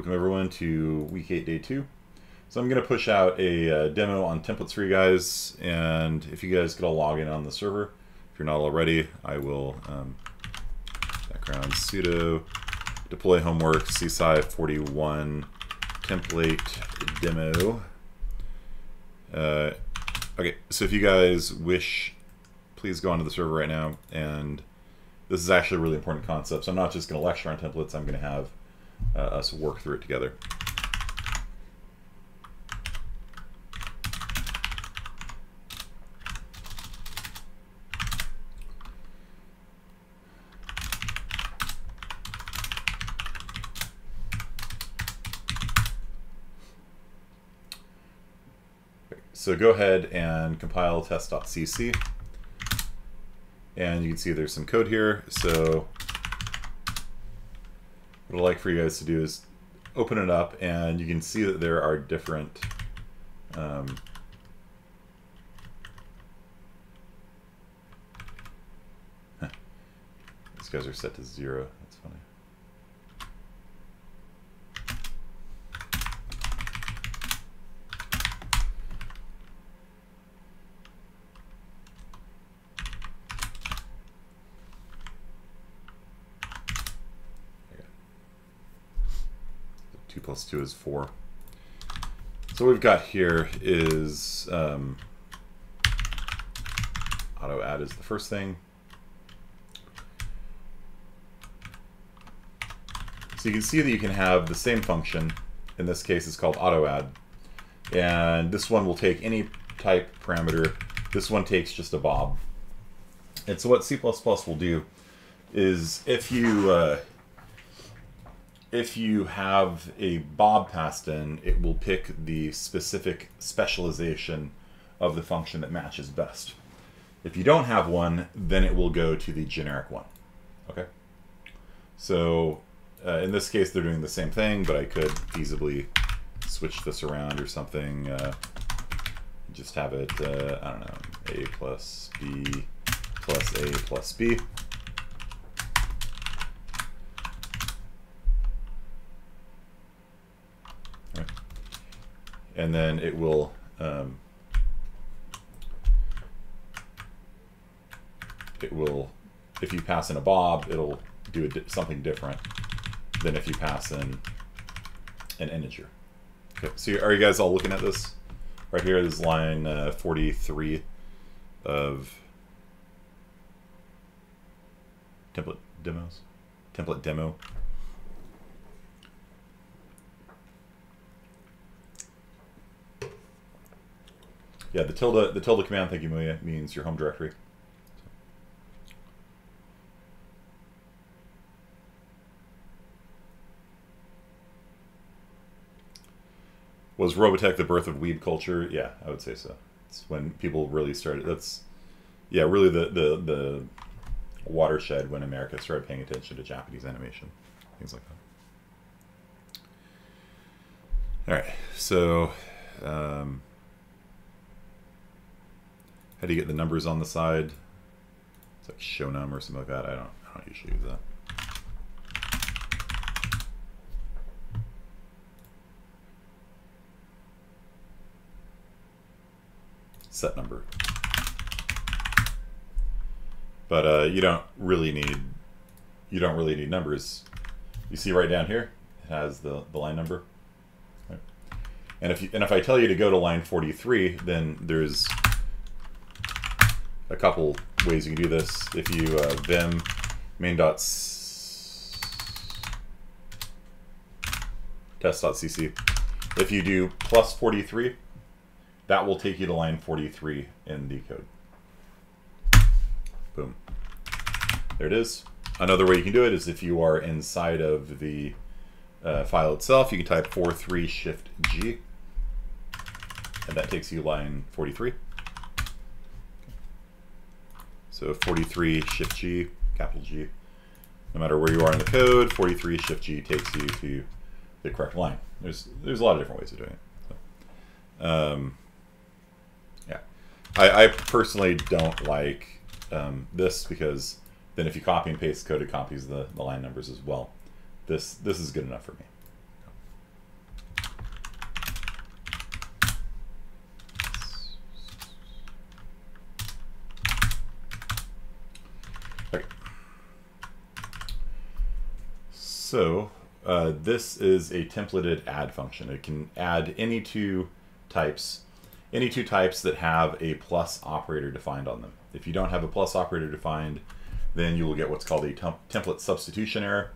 Welcome everyone to week 8, day 2. So I'm going to push out a demo on templates for you guys, and if you guys could all log in on the server, if you're not already, I will background sudo deploy homework CSCI 41 template demo. Okay, so if you guys wish, please go onto the server right now, and this is actually a really important concept, so I'm not just going to lecture on templates, I'm going to have us work through it together. So go ahead and compile test.cc, and you can see there's some code here. So what I'd like for you guys to do is open it up, and you can see that there are different these guys are set to 0, that's funny. Plus 2 is 4. So what we've got here is auto add is the first thing. So you can see that you can have the same function. In this case, it's called auto add. And this one will take any type parameter. This one takes just a bob. And so what C++ will do is if you have a bob passed in, it will pick the specific specialization of the function that matches best. If you don't have one, then it will go to the generic one. Okay. So in this case, they're doing the same thing, but I could feasibly switch this around or something. Just have it, I don't know, A plus B plus A plus B. And then it will if you pass in a bob, it'll do something different than if you pass in an integer. Okay, so are you guys all looking at this? Right here is line 43 of template demos. Template demo. Yeah, the tilde command, thank you Muya, means your home directory. Was Robotech the birth of weeb culture? Yeah, I would say so. It's when people really started. That's, yeah, really the watershed when America started paying attention to Japanese animation, things like that. All right, so. How do you get the numbers on the side? It's like show num or something like that. I don't usually use that. Set number. But you don't really need numbers. You see right down here, it has the line number. Right. And if I tell you to go to line 43, then there's a couple ways you can do this. If you vim main.test.cc, if you do plus 43, that will take you to line 43 in the code. Boom. There it is. Another way you can do it is if you are inside of the file itself, you can type 43 shift G, and that takes you line 43. So 43 shift G, capital G. No matter where you are in the code, 43 shift G takes you to the correct line. There's a lot of different ways of doing it. So, yeah, I personally don't like this, because then if you copy and paste code, it copies the line numbers as well. This is good enough for me. So this is a templated add function. It can add any two types that have a plus operator defined on them. If you don't have a plus operator defined, then you will get what's called a template substitution error.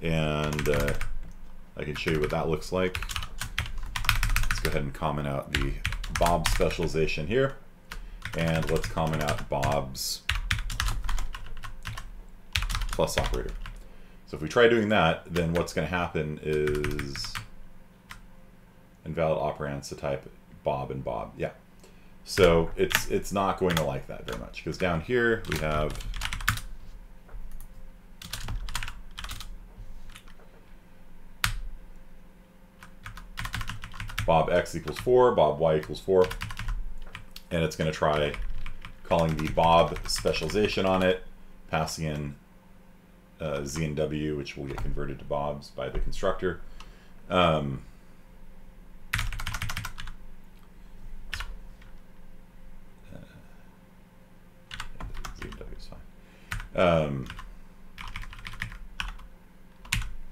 And I can show you what that looks like. Let's go ahead and comment out the Bob specialization here. And let's comment out Bob's plus operator. So if we try doing that, then what's going to happen is invalid operands to type Bob and Bob. Yeah. So it's not going to like that very much, because down here we have Bob X equals 4, Bob Y equals 4, and it's going to try calling the Bob specialization on it, passing in Z and W, which will get converted to Bob's by the constructor. Z and W is fine.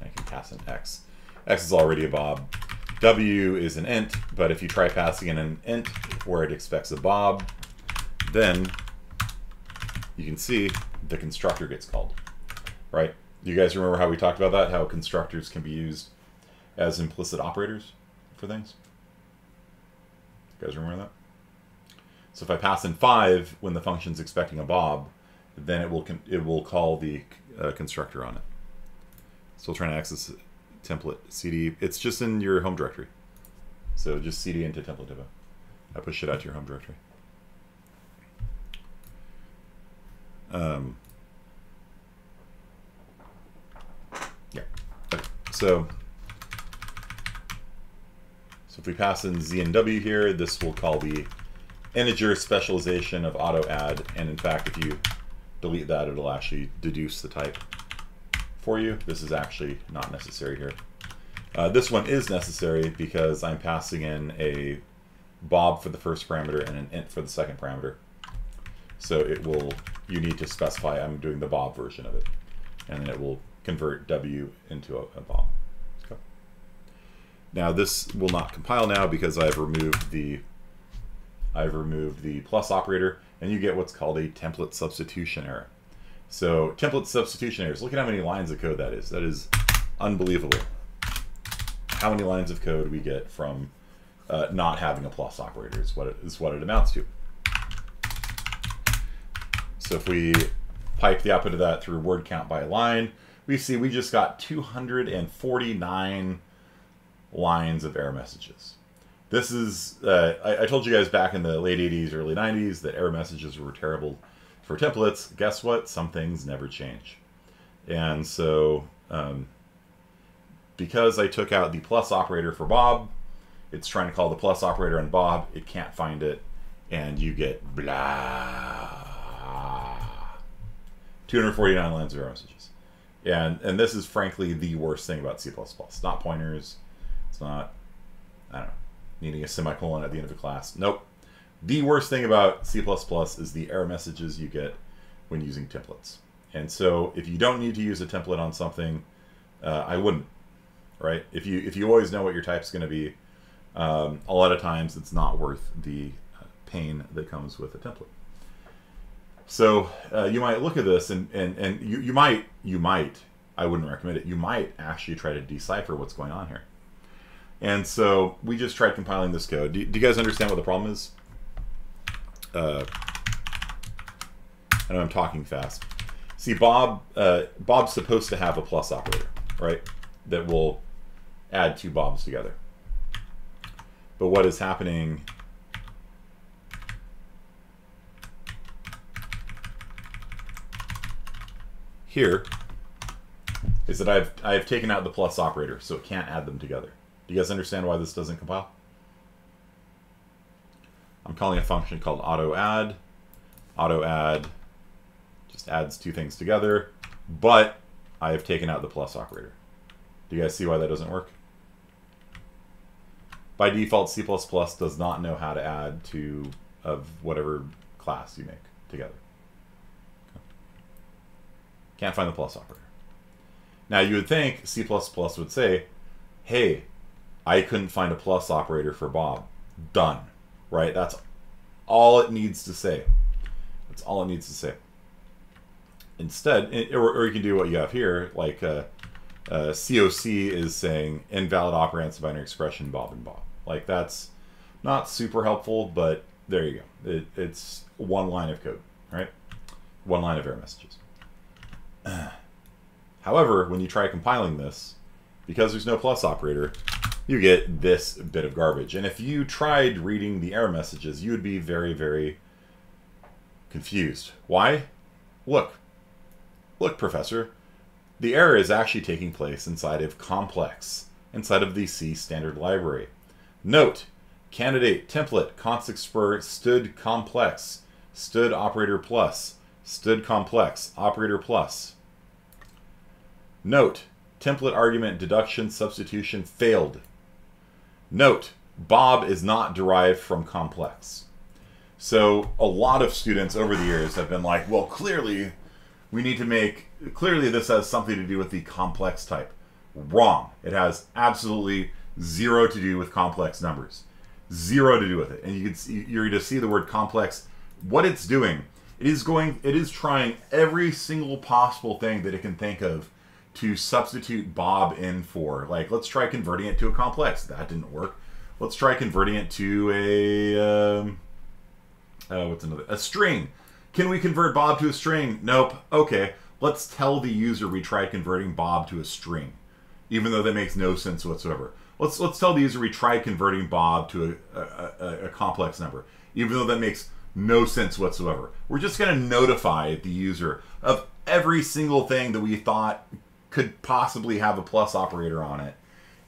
I can pass in X. X is already a Bob. W is an int, but if you try passing in an int where it expects a Bob, then you can see the constructor gets called, right? You guys remember how we talked about that, how constructors can be used as implicit operators for things? You guys remember that? So if I pass in 5 when the function's expecting a Bob, then it will call the constructor on it. Still trying to access template cd. It's just in your home directory, so just cd into template divo. I push it out to your home directory. Yeah. Okay. So if we pass in Z and W here, this will call the integer specialization of auto add, and in fact, if you delete that, it'll actually deduce the type for you. This is actually not necessary here. This one is necessary because I'm passing in a Bob for the first parameter and an int for the second parameter. So it will, you need to specify I'm doing the Bob version of it, and then it will convert W into a Bob. Okay. Now this will not compile now because I've removed the plus operator, and you get what's called a template substitution error. So template substitution errors, look at how many lines of code that is. That is unbelievable. How many lines of code we get from not having a plus operator is what it amounts to. So if we pipe the output of that through word count by line, we see we just got 249 lines of error messages. This is, I told you guys back in the late 80s, early 90s that error messages were terrible for templates. Guess what? Some things never change. And so because I took out the plus operator for Bob, it's trying to call the plus operator on Bob. It can't find it, and you get blah. 249 lines of error messages. And this is frankly the worst thing about C++. It's not pointers. It's not, I don't know, needing a semicolon at the end of a class. Nope. The worst thing about C++ is the error messages you get when using templates. And so if you don't need to use a template on something, I wouldn't, right? If you always know what your type's going to be, a lot of times it's not worth the pain that comes with a template. So you might look at this and you might, I wouldn't recommend it, you might actually try to decipher what's going on here. And so we just tried compiling this code. Do you guys understand what the problem is? I know I'm talking fast. See, Bob's supposed to have a plus operator, right? That will add two Bobs together. But what is happening here is that I've taken out the plus operator, so it can't add them together. Do you guys understand why this doesn't compile? I'm calling a function called AutoAdd. AutoAdd just adds two things together, but I have taken out the plus operator. Do you guys see why that doesn't work? By default, C++ does not know how to add two of whatever class you make together. Okay. Can't find the plus operator. Now, you would think C++ would say, hey, I couldn't find a plus operator for Bob. Done. Right? That's all it needs to say. That's all it needs to say. Instead, or you can do what you have here, like COC is saying invalid operands of binary expression, Bob and Bob. Like, that's not super helpful, but there you go. It's one line of code, right? One line of error messages. However, when you try compiling this, because there's no plus operator, you get this bit of garbage. And if you tried reading the error messages, you would be very, very confused. Why? Look, Professor, the error is actually taking place inside of complex, inside of the C standard library. Note, candidate, template, const expr, std complex, std operator plus, std complex, operator plus. Note, template argument, deduction, substitution, failed. Note, Bob is not derived from complex. So a lot of students over the years have been like, well, clearly we need to make, clearly this has something to do with the complex type. Wrong. It has absolutely zero to do with complex numbers. Zero to do with it. And you can see, you're going to see the word complex. What it's doing, it is trying every single possible thing that it can think of to substitute Bob in for. Like, let's try converting it to a complex. That didn't work. Let's try converting it to a, a string. Can we convert Bob to a string? Nope. Okay. Let's tell the user we tried converting Bob to a string, even though that makes no sense whatsoever. Let's tell the user we tried converting Bob to a complex number, even though that makes no sense whatsoever. We're just going to notify the user of every single thing that we thought could possibly have a plus operator on it.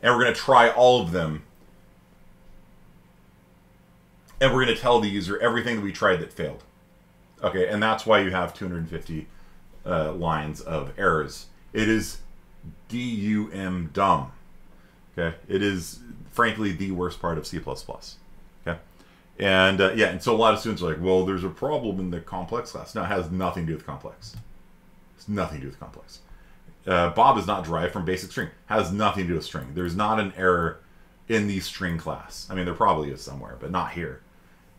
And we're going to try all of them. And we're going to tell the user everything that we tried that failed. Okay, and that's why you have 250 lines of errors. It is D-U-M dumb. Okay, it is, frankly, the worst part of C++. Okay, and yeah, and so a lot of students are like, well, there's a problem in the complex class. No, it has nothing to do with complex. It's nothing to do with complex. Bob is not derived from basic string. Has nothing to do with string. There's not an error in the string class. I mean, there probably is somewhere, but not here.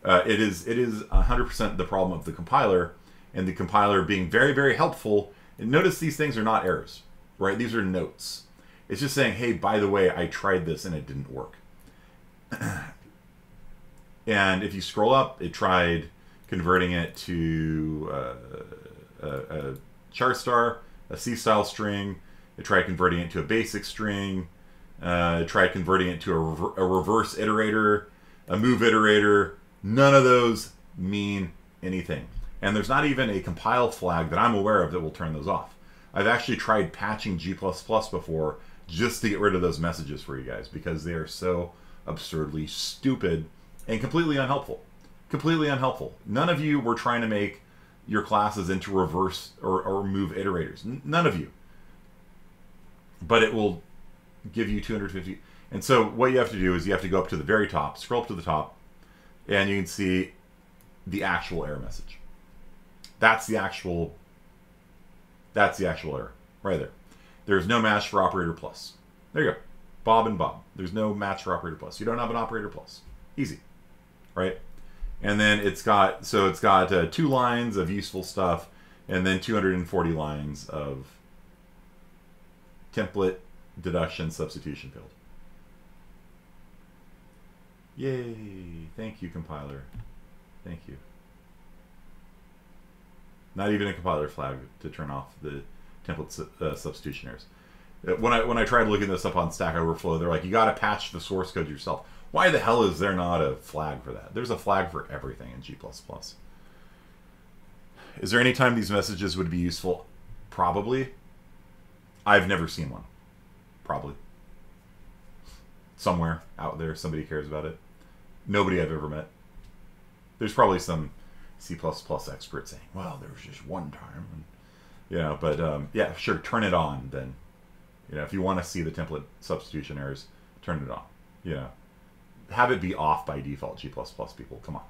It is 100% the problem of the compiler, and the compiler being very, very helpful. And notice these things are not errors, right? These are notes. It's just saying, hey, by the way, I tried this and it didn't work. And if you scroll up, it tried converting it to a char star, a C-style string. It tried converting it to a basic string. It tried converting it to a reverse iterator, a move iterator. None of those mean anything. And there's not even a compile flag that I'm aware of that will turn those off. I've actually tried patching G++ before just to get rid of those messages for you guys because they are so absurdly stupid and completely unhelpful. Completely unhelpful. None of you were trying to make your classes into reverse or move iterators. None of you. But it will give you 250. And so what you have to do is you have to go up to the very top, scroll up to the top, and you can see the actual error message. That's the actual error right there. There's no match for operator plus. There you go. Bob and Bob. There's no match for operator plus. You don't have an operator plus. Easy, right? And then it's got 2 lines of useful stuff, and then 240 lines of template, deduction, substitution build. Yay! Thank you, compiler. Thank you. Not even a compiler flag to turn off the template substitution errors. When I tried looking this up on Stack Overflow, they're like, you got to patch the source code yourself. Why the hell is there not a flag for that? There's a flag for everything in G++. Is there any time these messages would be useful? Probably. I've never seen one. Probably. Somewhere out there, somebody cares about it. Nobody I've ever met. There's probably some C++ expert saying, well, there was just one time. And, you know, but yeah, sure, turn it on then. You know, if you want to see the template substitution errors, turn it on. You know. Have it be off by default, G++ people. Come on.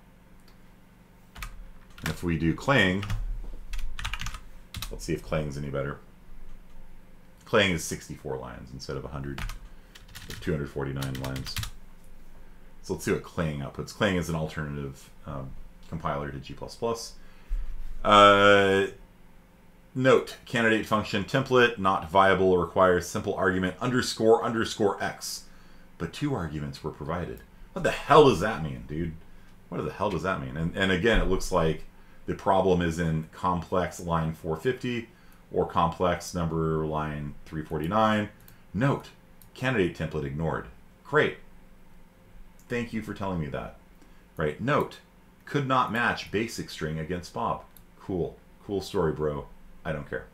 And if we do Clang, let's see if Clang's any better. playing is 64 lines instead of 100, 249 lines. So let's see what Clang outputs. Clang is an alternative compiler to G++. Note, candidate function template, not viable, requires simple argument underscore underscore x. But two arguments were provided. What the hell does that mean, dude? What the hell does that mean? And again, it looks like the problem is in complex line 450 or complex number line 349. Note, candidate template ignored. Great. Thank you for telling me that. Right, note, could not match basic string against Bob. Cool. Cool story, bro. I don't care.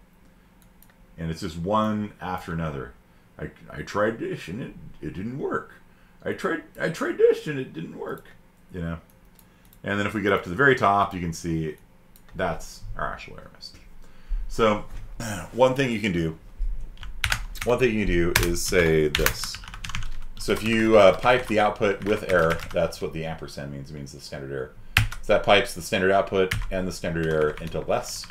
And it's just one after another. I tried this and it didn't work. I tried this and it didn't work. You know? And then if we get up to the very top, you can see that's our actual error message. So one thing you can do is say this. So if you pipe the output with error, that's what the ampersand means. It means the standard error. So that pipes the standard output and the standard error into less.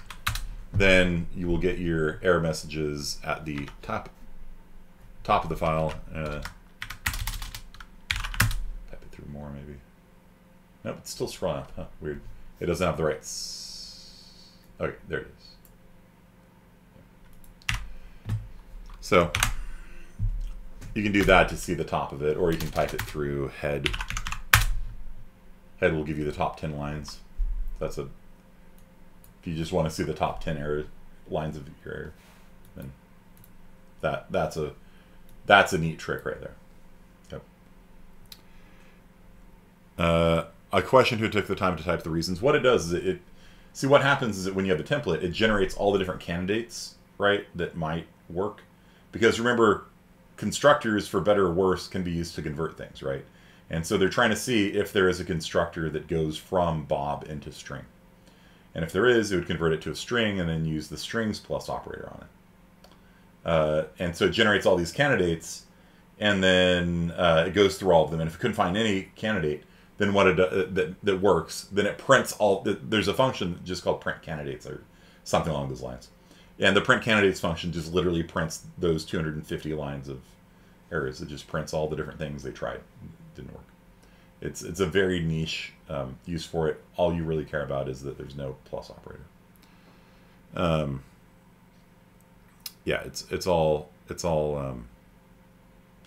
Then you will get your error messages at the top of the file. Type it through more, maybe. Nope, it's still scrolling up. Huh, weird. It doesn't have the right. Okay, there it is. So you can do that to see the top of it, or you can pipe it through head. Head will give you the top 10 lines. That's a. If you just want to see the top 10 error lines of your error, then that's a neat trick right there. Yep. A question who took the time to type the reasons. What it does is it see what happens is that when you have a template, it generates all the different candidates, right, that might work. Because remember, constructors for better or worse can be used to convert things, right? And so they're trying to see if there is a constructor that goes from Bob into string. And if there is, it would convert it to a string and then use the strings plus operator on it. And so it generates all these candidates, and then it goes through all of them. And if it couldn't find any candidate, then what it that works, then it prints all. There's a function just called print candidates or something along those lines. And the print candidates function just literally prints those 250 lines of errors. It just prints all the different things they tried. It didn't work. It's a very niche use for it. All you really care about is that there's no plus operator. Yeah, it's all.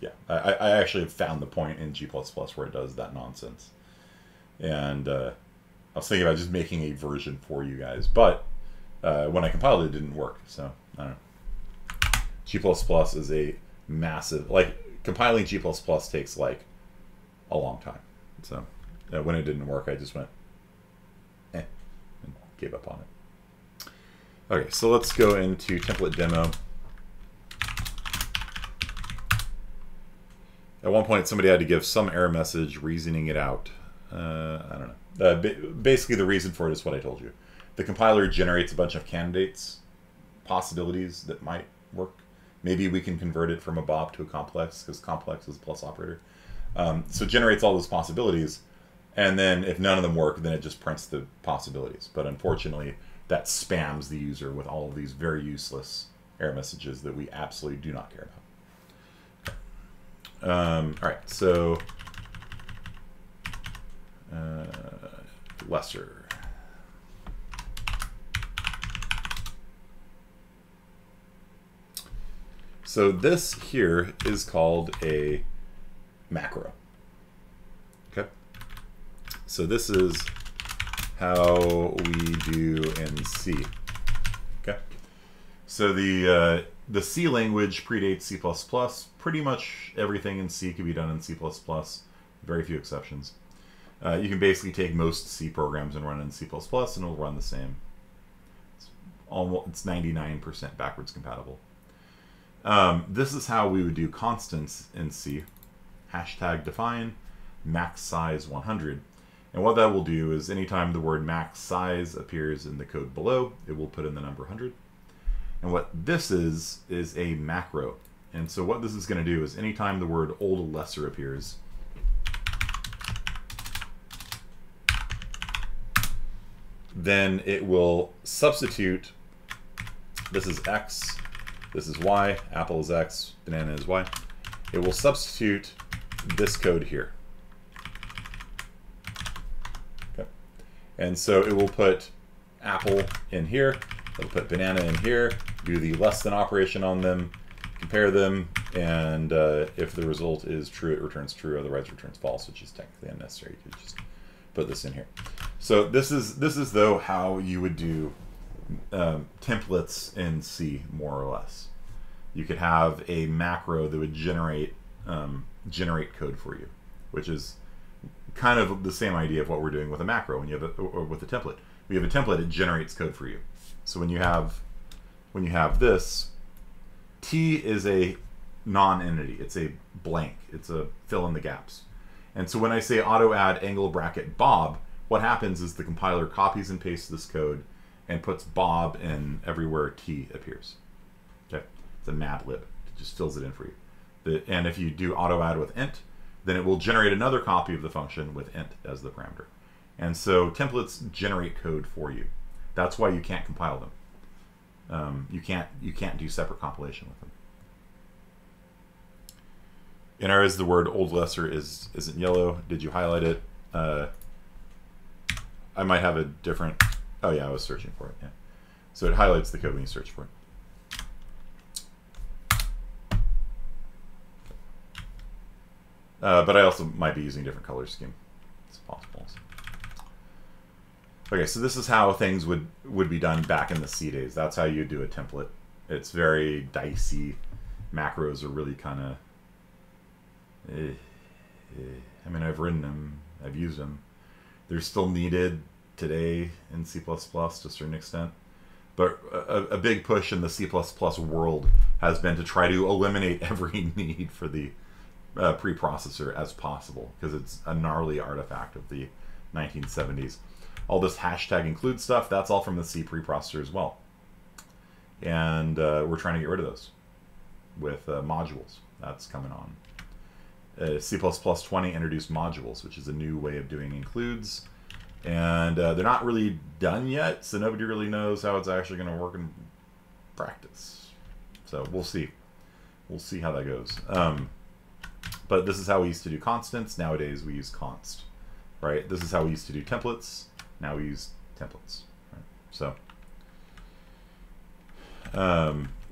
Yeah, I actually have found the point in G++ where it does that nonsense, and I was thinking about just making a version for you guys, but when I compiled it, it didn't work. So I don't know. G++ is a massive, like, compiling G++ takes like a long time. So when it didn't work, I just went, eh, and gave up on it. Okay, so let's go into template demo. At one point, somebody had to give some error message, reasoning it out. I don't know. Basically, the reason for it is what I told you. The compiler generates a bunch of candidates, possibilities that might work. Maybe we can convert it from a Bob to a complex, because complex is a plus operator. So it generates all those possibilities, and then if none of them work, then it just prints the possibilities. But unfortunately, that spams the user with all of these very useless error messages that we absolutely do not care about. All right, so lesser. So this here is called a macro. Okay, so this is how we do in C. Okay, so the C language predates C++. Pretty much everything in C can be done in C++. Very few exceptions. You can basically take most C programs and run in C++, and it'll run the same. It's almost, it's 99% backwards compatible. This is how we would do constants in C. Hashtag define max size 100. And what that will do is anytime the word max size appears in the code below, it will put in the number 100. And what this is a macro. And so what this is going to do is anytime the word old lesser appears, then it will substitute, this is x, This is Y, apple is X, banana is Y. It will substitute this code here. Okay. And so it will put apple in here, it'll put banana in here, do the less than operation on them, compare them, and if the result is true, it returns true, otherwise returns false, which is technically unnecessary to just put this in here. So this is though how you would do templates in C, more or less. You could have a macro that would generate code for you, which is kind of the same idea of what we're doing with a macro when you have a, or with a template. We have a template, it generates code for you. So when you have this, T is a non-entity. It's a blank. It's a fill in the gaps. And so when I say auto add angle bracket Bob, what happens is the compiler copies and pastes this code and puts Bob in everywhere T appears. Okay, it's a matlib. It just fills it in for you. And if you do auto add with int, then it will generate another copy of the function with int as the parameter. And so templates generate code for you. That's why you can't compile them. You can't do separate compilation with them. In ours, the word old lesser isn't yellow. Did you highlight it? I might have a different. Oh yeah, I was searching for it. Yeah, so it highlights the code when you search for it. But I also might be using a different color scheme. It's possible. Okay, so this is how things would be done back in the C days. That's how you do a template. It's very dicey. Macros are really kind of. I mean, I've written them. I've used them. They're still needed today in C++ to a certain extent, but a big push in the C++ world has been to try to eliminate every need for the preprocessor as possible, because it's a gnarly artifact of the 1970s. All this hashtag include stuff, that's all from the C preprocessor as well, and we're trying to get rid of those with modules. That's coming on. C++20 introduced modules, which is a new way of doing includes. And they're not really done yet, so nobody really knows how it's actually going to work in practice. So we'll see. We'll see how that goes. But this is how we used to do constants. Nowadays we use const, right? This is how we used to do templates. Now we use templates, right? So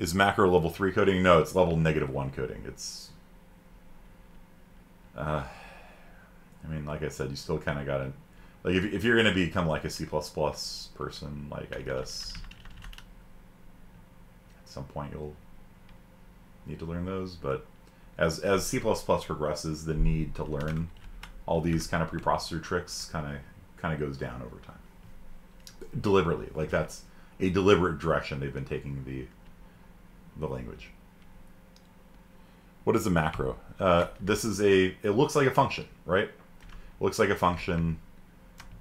is macro level 3 coding? No, it's level -1 coding. It's, I mean, like I said, you still kind of got to. Like if you're going to become like a C++ person, like I guess at some point you'll need to learn those. But as C++ progresses, the need to learn all these kind of preprocessor tricks kind of goes down over time. Deliberately, like that's a deliberate direction they've been taking the language. What is a macro? This is it looks like a function, right? It looks like a function.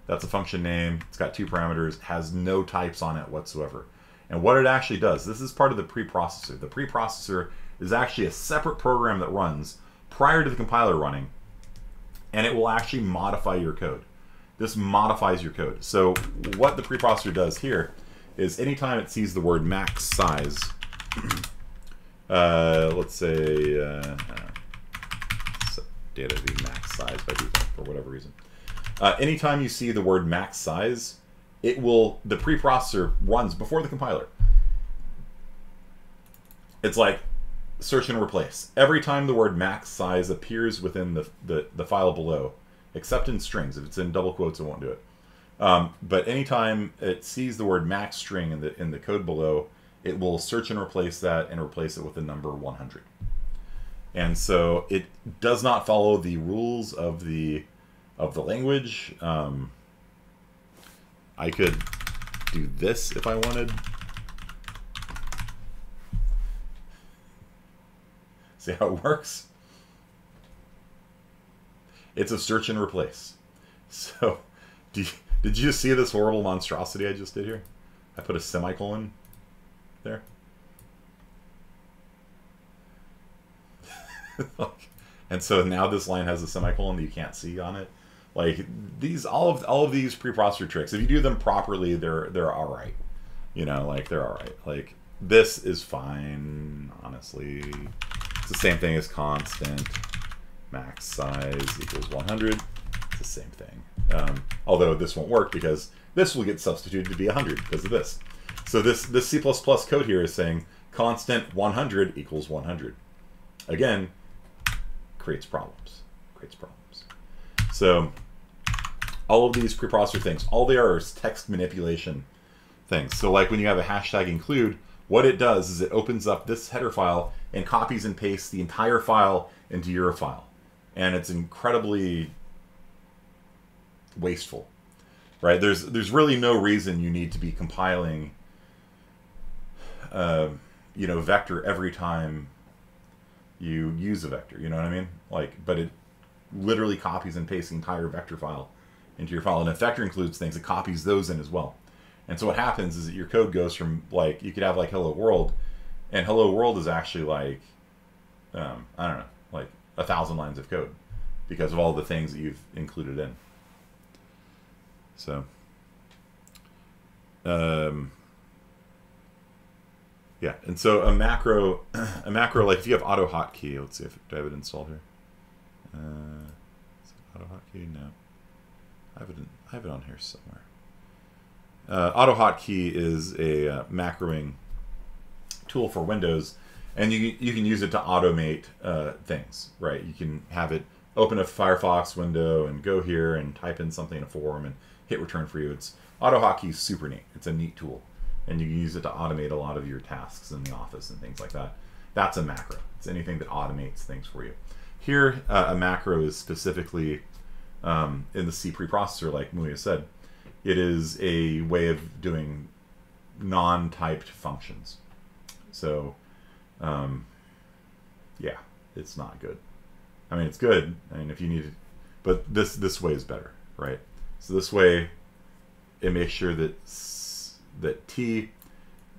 That's a function name. It's got 2 parameters. It has no types on it whatsoever. And what it actually does, this is part of the preprocessor. The preprocessor is actually a separate program that runs prior to the compiler running, and it will actually modify your code. This modifies your code. So what the preprocessor does here is anytime it sees the word max size, let's say data to be max size by default for whatever reason. Anytime you see the word max size, it will, the preprocessor runs before the compiler. It's like search and replace. Every time the word max size appears within the file below, except in strings. If it's in double quotes, it won't do it. But anytime it sees the word max string in the code below, it will search and replace that and replace it with the number 100. And so it does not follow the rules of the language. I could do this if I wanted. See how it works? It's a search and replace. So did you see this horrible monstrosity I just did here? I put a semicolon there. And so now this line has a semicolon that you can't see on it. Like these, all of these preprocessor tricks, if you do them properly, they're all right. You know, like they're all right. Like This is fine, honestly. It's the same thing as constant. Max size equals 100. It's the same thing. Although this won't work because this will get substituted to be 100 because of this. So this C++ code here is saying constant 100 equals 100. Again, creates problems. Creates problems. So all of these preprocessor things, all they are is text manipulation things. So like when you have a hashtag include, what it does is it opens up this header file and copies and pastes the entire file into your file. And it's incredibly wasteful, right? There's really no reason you need to be compiling, you know, vector every time you use a vector, you know what I mean? Like, but it literally copies and pastes the entire vector file into your file. And if vector includes things, it copies those in as well. And so what happens is that your code goes from, like, you could have, like, hello world, and hello world is actually, like, I don't know, like 1,000 lines of code because of all the things that you've included in. So, yeah. And so a macro, like if you have AutoHotkey, let's see if I have it installed here. Is it AutoHotkey? No. I have it on here somewhere. AutoHotkey is a macroing tool for Windows, and you can use it to automate things, right? You can have it open a Firefox window and go here and type in something in a form and hit return for you. AutoHotkey is super neat. It's a neat tool, and you can use it to automate a lot of your tasks in the office and things like that. That's a macro. It's anything that automates things for you. Here, a macro is specifically in the C preprocessor, like Muya said. It is a way of doing non-typed functions. So, yeah, it's not good. I mean, it's good. I mean, if you need it, but this way is better, right? So this way, it makes sure that T,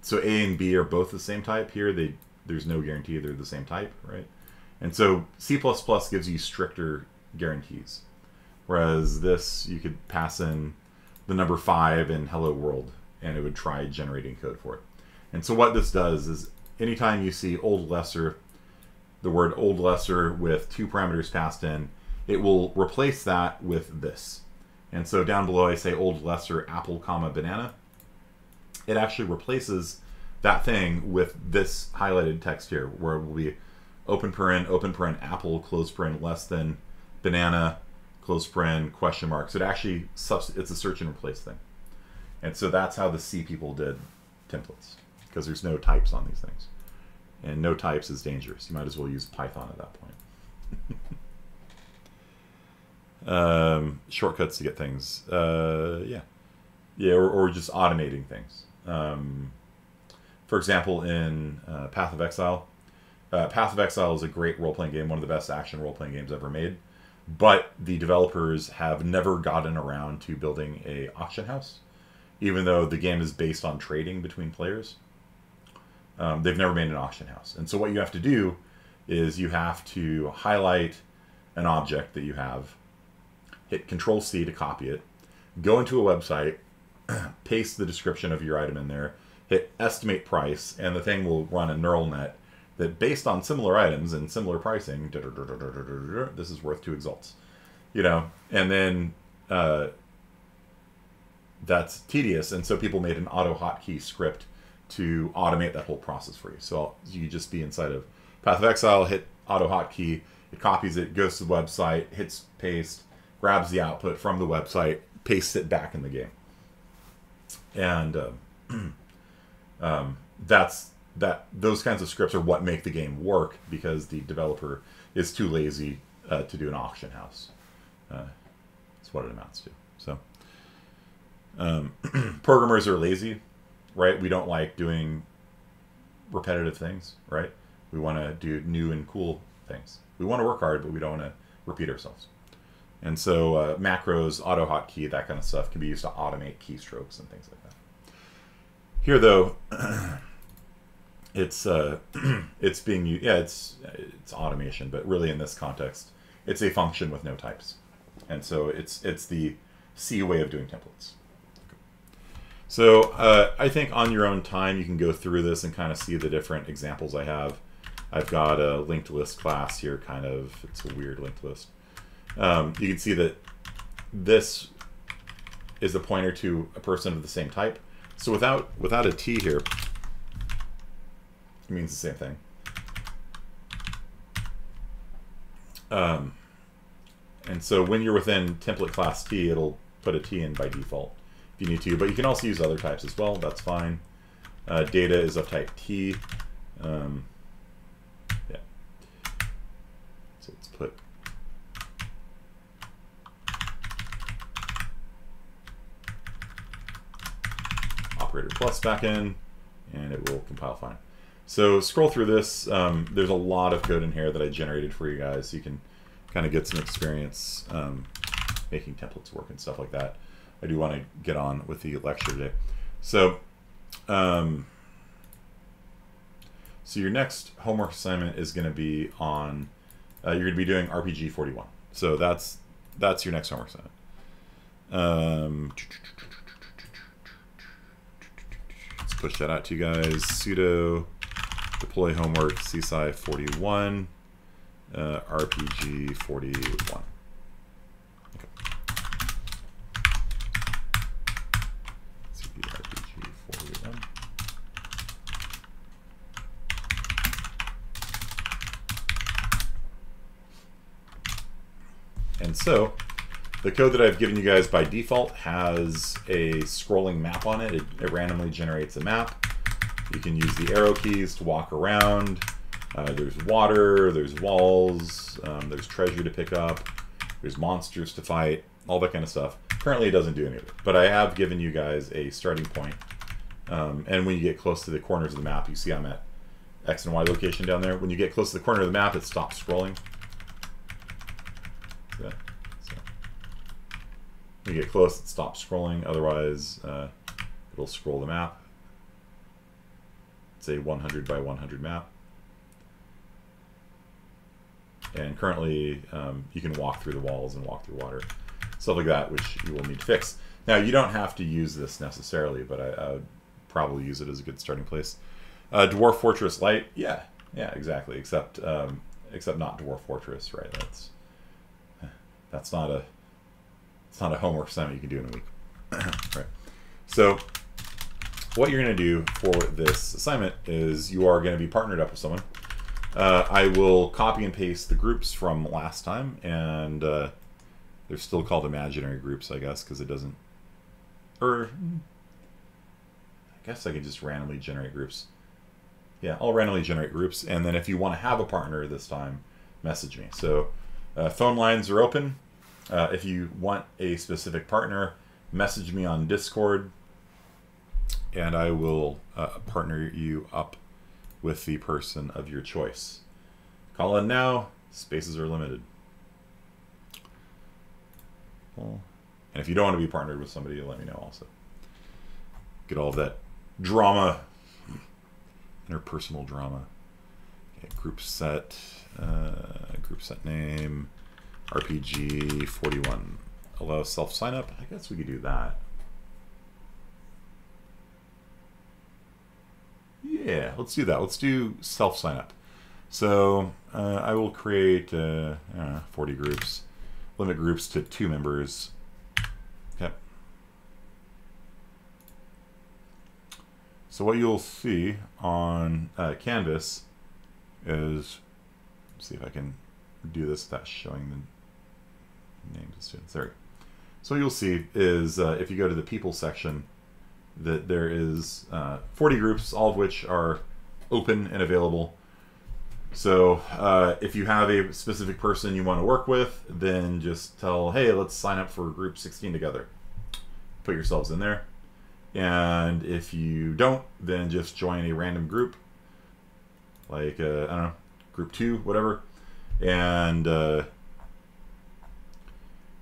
so A and B are both the same type. Here, there's no guarantee they're the same type, right? And so C++ gives you stricter guarantees, whereas this you could pass in the number 5 in hello world, and it would try generating code for it. And so what this does is anytime you see old lesser, the word old lesser with 2 parameters passed in, it will replace that with this. And so down below I say old lesser apple comma banana. It actually replaces that thing with this highlighted text here, where it will be open paren apple, close paren less than banana, close paren, question mark. So it actually, it's a search and replace thing. And so that's how the C people did templates, because there's no types on these things. And no types is dangerous. You might as well use Python at that point. Shortcuts to get things. Yeah. Yeah, or just automating things. For example, in Path of Exile. Path of Exile is a great role-playing game, one of the best action role-playing games ever made. But the developers have never gotten around to building an auction house, even though the game is based on trading between players. They've never made an auction house. And so what you have to do is you have to highlight an object that you have, hit Control-C to copy it, go into a website, paste the description of your item in there, hit estimate price, and the thing will run a neural net that based on similar items and similar pricing, this is worth 2 exalts, you know, and then that's tedious. And so people made an AutoHotkey script to automate that whole process for you. So you just be inside of Path of Exile, hit AutoHotkey, it copies it, goes to the website, hits paste, grabs the output from the website, pastes it back in the game. And those kinds of scripts are what make the game work, because the developer is too lazy to do an auction house. That's what it amounts to. So programmers are lazy, right? We don't like doing repetitive things, right? We want to do new and cool things. We want to work hard, but we don't want to repeat ourselves. And so macros, AutoHotkey, that kind of stuff can be used to automate keystrokes and things like that. Here, though, it's being used, yeah, it's automation, but really in this context, it's a function with no types. And so it's the C way of doing templates. So I think on your own time, you can go through this and kind of see the different examples I have. I've got a linked list class here, kind of. It's a weird linked list. You can see that this is the pointer to a person of the same type. So without a T here, it means the same thing. And so when you're within template class T, it'll put a T in by default if you need to, but you can also use other types as well. That's fine. Data is of type T. Yeah. So let's put operator plus back in, and it will compile fine. So scroll through this. There's a lot of code in here that I generated for you guys, so you can kind of get some experience making templates work and stuff like that. I do want to get on with the lecture today. So, so your next homework assignment is going to be on, you're going to be doing RPG 41. So that's your next homework assignment. Let's push that out to you guys. Sudo deploy homework CSCI 41 RPG 41. Okay. CD RPG 41. And so the code that I've given you guys by default has a scrolling map on it. It randomly generates a map. You can use the arrow keys to walk around. There's water, there's walls, there's treasure to pick up, there's monsters to fight, all that kind of stuff. Currently it doesn't do any of it, but I have given you guys a starting point. And when you get close to the corners of the map, you see I'm at X and Y location down there. When you get close to the corner of the map, it stops scrolling. Yeah. So when you get close, it stops scrolling, otherwise it'll scroll the map. It's a 100 by 100 map. And currently, you can walk through the walls and walk through water, stuff like that, which you will need to fix. Now, you don't have to use this necessarily, but I would probably use it as a good starting place. Dwarf Fortress Light, yeah, exactly. Except, not Dwarf Fortress, right? That's not a, it's not a homework assignment you can do in a week, right? So, what you're going to do for this assignment is you are going to be partnered up with someone. I will copy and paste the groups from last time, and they're still called imaginary groups, I guess, because it doesn't... Or, I guess I can just randomly generate groups. Yeah, I'll randomly generate groups, and then if you want to have a partner this time, message me. So, phone lines are open. If you want a specific partner, message me on Discord, and I will partner you up with the person of your choice. Call in now. Spaces are limited. And if you don't want to be partnered with somebody, let me know also. Get all of that drama, interpersonal drama. Okay, group set name, RPG 41. Allow self sign up. I guess we could do that. Yeah, let's do that. Let's do self sign up. So I will create 40 groups. Limit groups to 2 members. Okay. So what you'll see on Canvas is, let's see if I can do this without showing the names of students. There we go. So what you'll see is if you go to the people section, that there is 40 groups, all of which are open and available. So if you have a specific person you want to work with, then just tell, hey, let's sign up for group 16 together. Put yourselves in there. And if you don't, then just join a random group, like, I don't know, group 2, whatever. And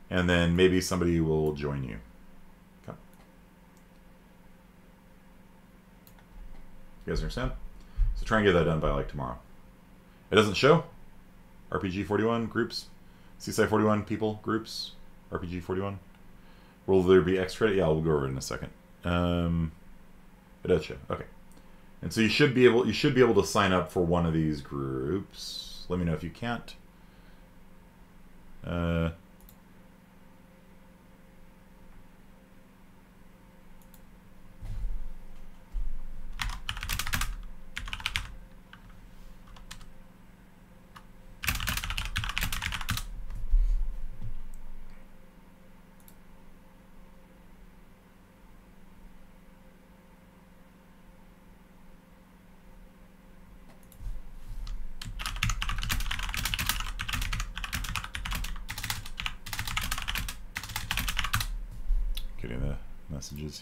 then maybe somebody will join you. You guys understand? So try and get that done by like tomorrow. It doesn't show. RPG 41 groups, CSCI 41 people groups, RPG 41. Will there be extra? Yeah, we'll go over it in a second. It does show. Okay. And so you should be able to sign up for one of these groups. Let me know if you can't.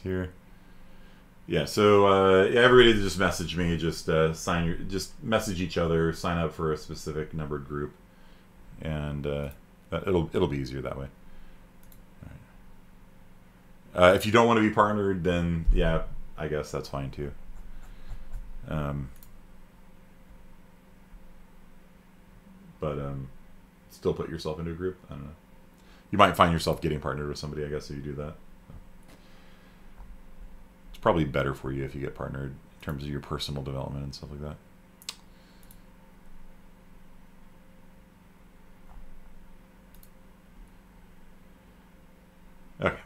Here, yeah. So everybody just message me, just message each other, sign up for a specific numbered group, and it'll be easier that way. All right. If you don't want to be partnered, then yeah, I guess that's fine too. But still put yourself into a group. I don't know. You might find yourself getting partnered with somebody, I guess, if you do that. Probably better for you if you get partnered in terms of your personal development and stuff like that. Okay,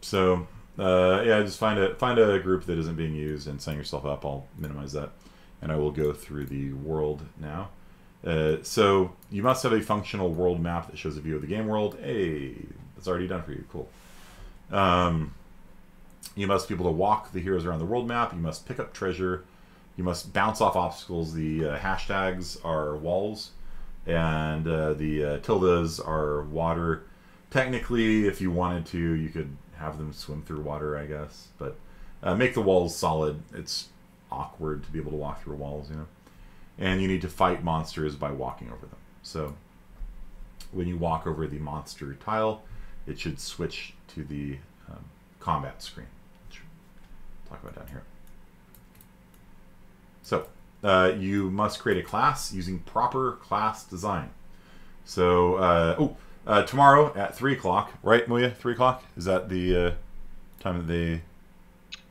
so yeah, just find a group that isn't being used and sign yourself up. I'll minimize that, and I will go through the world now. So you must have a functional world map that shows a view of the game world. Hey, that's already done for you. Cool. You must be able to walk the heroes around the world map. You must pick up treasure. You must bounce off obstacles. The hashtags are walls, and the tildes are water. Technically, if you wanted to, you could have them swim through water, I guess. But make the walls solid. It's awkward to be able to walk through walls, you know. And you need to fight monsters by walking over them. So when you walk over the monster tile, it should switch to the combat screen. Talk about down here. So you must create a class using proper class design. So tomorrow at 3 o'clock, right, Muya? 3 o'clock, is that the time of the?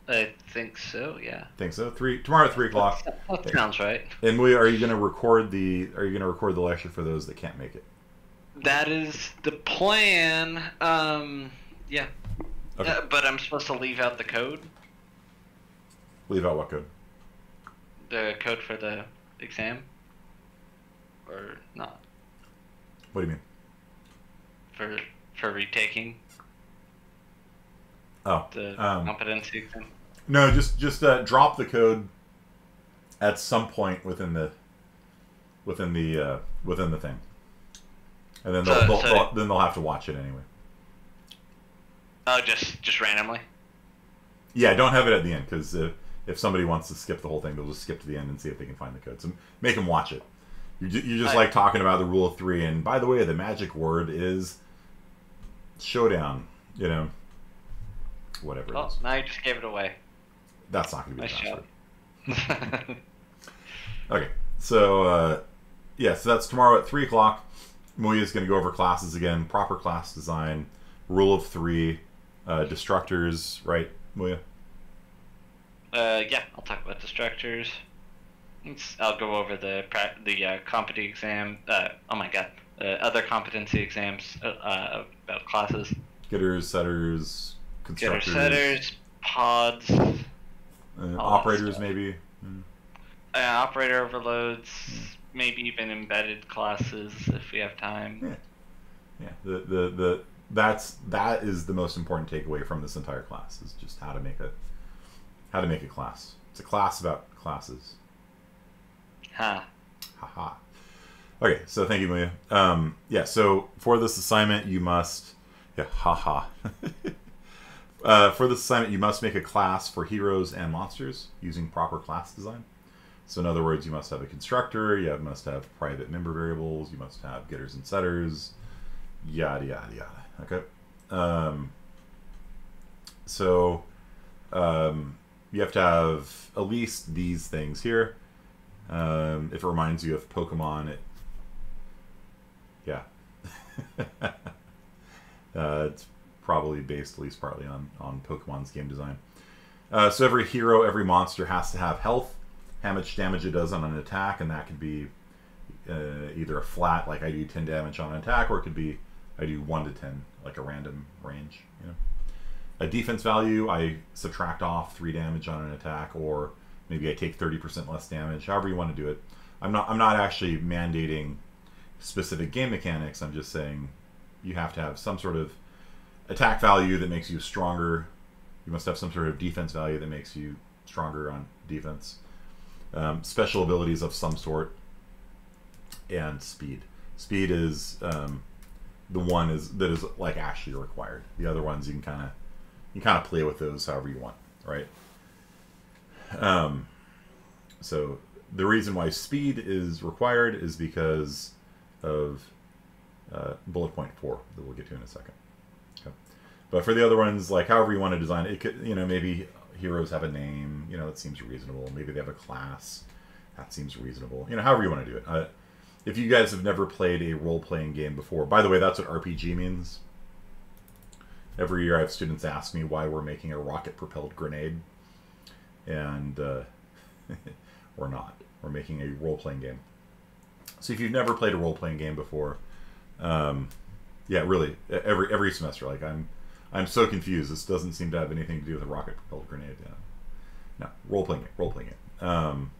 I think so. Yeah. Think so. Tomorrow at 3 o'clock. That sounds right. And Muya, are you going to record the? Are you going to record the lecture for those that can't make it? That is the plan. Yeah. Okay. But I'm supposed to leave out the code. Leave out what code? The code for the exam? Or not? What do you mean? For retaking. Oh. The competency exam. No, just drop the code at some point within the thing, and then they'll have to watch it anyway. Oh, just randomly? Yeah, don't have it at the end, because if somebody wants to skip the whole thing, they'll just skip to the end and see if they can find the code. So make them watch it. You're just like talking about the rule of three, and by the way, the magic word is showdown, you know, whatever it is. Now you just gave it away. That's not going to be the magic word. Okay, so, yeah, so that's tomorrow at 3 o'clock. Muya's going to go over classes again, proper class design, rule of three, destructors, right, Muya? Yeah, I'll talk about destructors. I'll go over the competency exam. Oh my god, other competency exams about classes. Getters, setters, constructors. Getters, setters, pods, operators maybe. Mm. Operator overloads, maybe even embedded classes if we have time. Yeah. That is the most important takeaway from this entire class, is just how to make a class. It's a class about classes. Ha. Ha ha. Okay, so thank you, Muya. Yeah, so for this assignment you must for this assignment you must make a class for heroes and monsters using proper class design. So in other words, you must have a constructor, you must have private member variables, you must have getters and setters, yada yada yada. Okay, so you have to have at least these things here. If it reminds you of Pokemon, it's probably based at least partly on Pokemon's game design. So every hero, every monster has to have health, how much damage it does on an attack, and that could be either a flat, like I do 10 damage on an attack, or it could be I do 1 to 10, like a random range. You know, a defense value, I subtract off 3 damage on an attack, or maybe I take 30% less damage. However you want to do it. I'm not actually mandating specific game mechanics. I'm just saying you have to have some sort of attack value that makes you stronger. You must have some sort of defense value that makes you stronger on defense. Special abilities of some sort. And speed. Speed is the one that is like actually required. The other ones you can kind of play with those however you want, right? So the reason why speed is required is because of bullet point 4 that we'll get to in a second. Okay. But for the other ones, like however you want to design it, could, you know, maybe heroes have a name, you know, that seems reasonable. Maybe they have a class, that seems reasonable. You know, however you want to do it. If you guys have never played a role-playing game before, by the way, that's what RPG means. Every year I have students ask me why we're making a rocket-propelled grenade. And we're not. We're making a role-playing game. So if you've never played a role-playing game before, yeah, really, every semester, like I'm so confused. This doesn't seem to have anything to do with a rocket-propelled grenade. Yeah. No, role-playing game, role-playing game.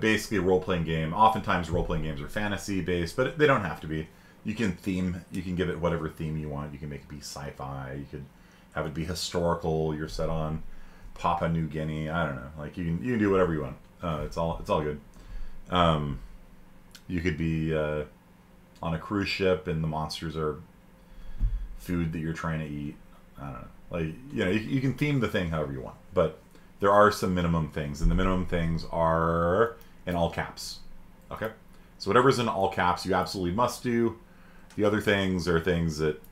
Basically a role-playing game. Oftentimes role-playing games are fantasy-based, but they don't have to be. You can theme. You can give it whatever theme you want. You can make it be sci-fi. You could have it be historical. You're set on Papua New Guinea. I don't know. Like you can do whatever you want. It's all good. You could be on a cruise ship and the monsters are food that you're trying to eat. I don't know. Like, you know, you can theme the thing however you want, but there are some minimum things, and the minimum things are in all caps. Okay? So whatever's in all caps, you absolutely must do. The other things are things that,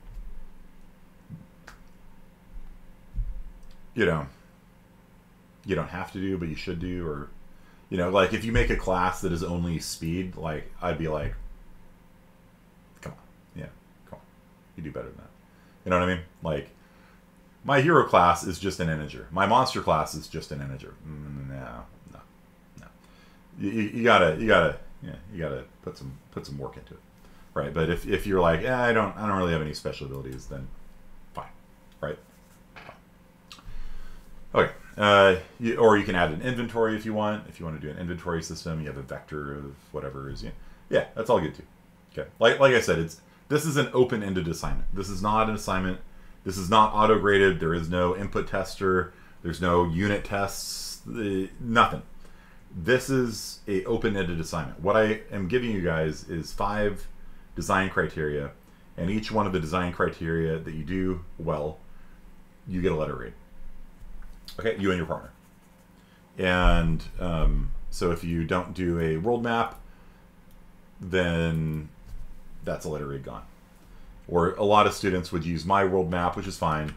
you know, you don't have to do, but you should do, or, you know, like if you make a class that is only speed, like, I'd be like, come on. Yeah, come on. You do better than that. You know what I mean? Like, my hero class is just an integer. My monster class is just an integer. No. You gotta put some work into it, right? But if you're like, eh, I don't really have any special abilities, then fine, right? Fine. Okay. Or you can add an inventory if you want. If you want to do an inventory system, you have a vector of whatever is. You know. Yeah, that's all good too. Okay. Like I said, this is an open-ended assignment. This is not an assignment. This is not auto-graded. There is no input tester. There's no unit tests. Nothing. This is an open-ended assignment. What I am giving you guys is 5 design criteria, and each one of the design criteria that you do well, you get a letter grade. Okay, you and your partner. And so if you don't do a world map, then that's a letter grade gone. Or a lot of students would use my world map, which is fine,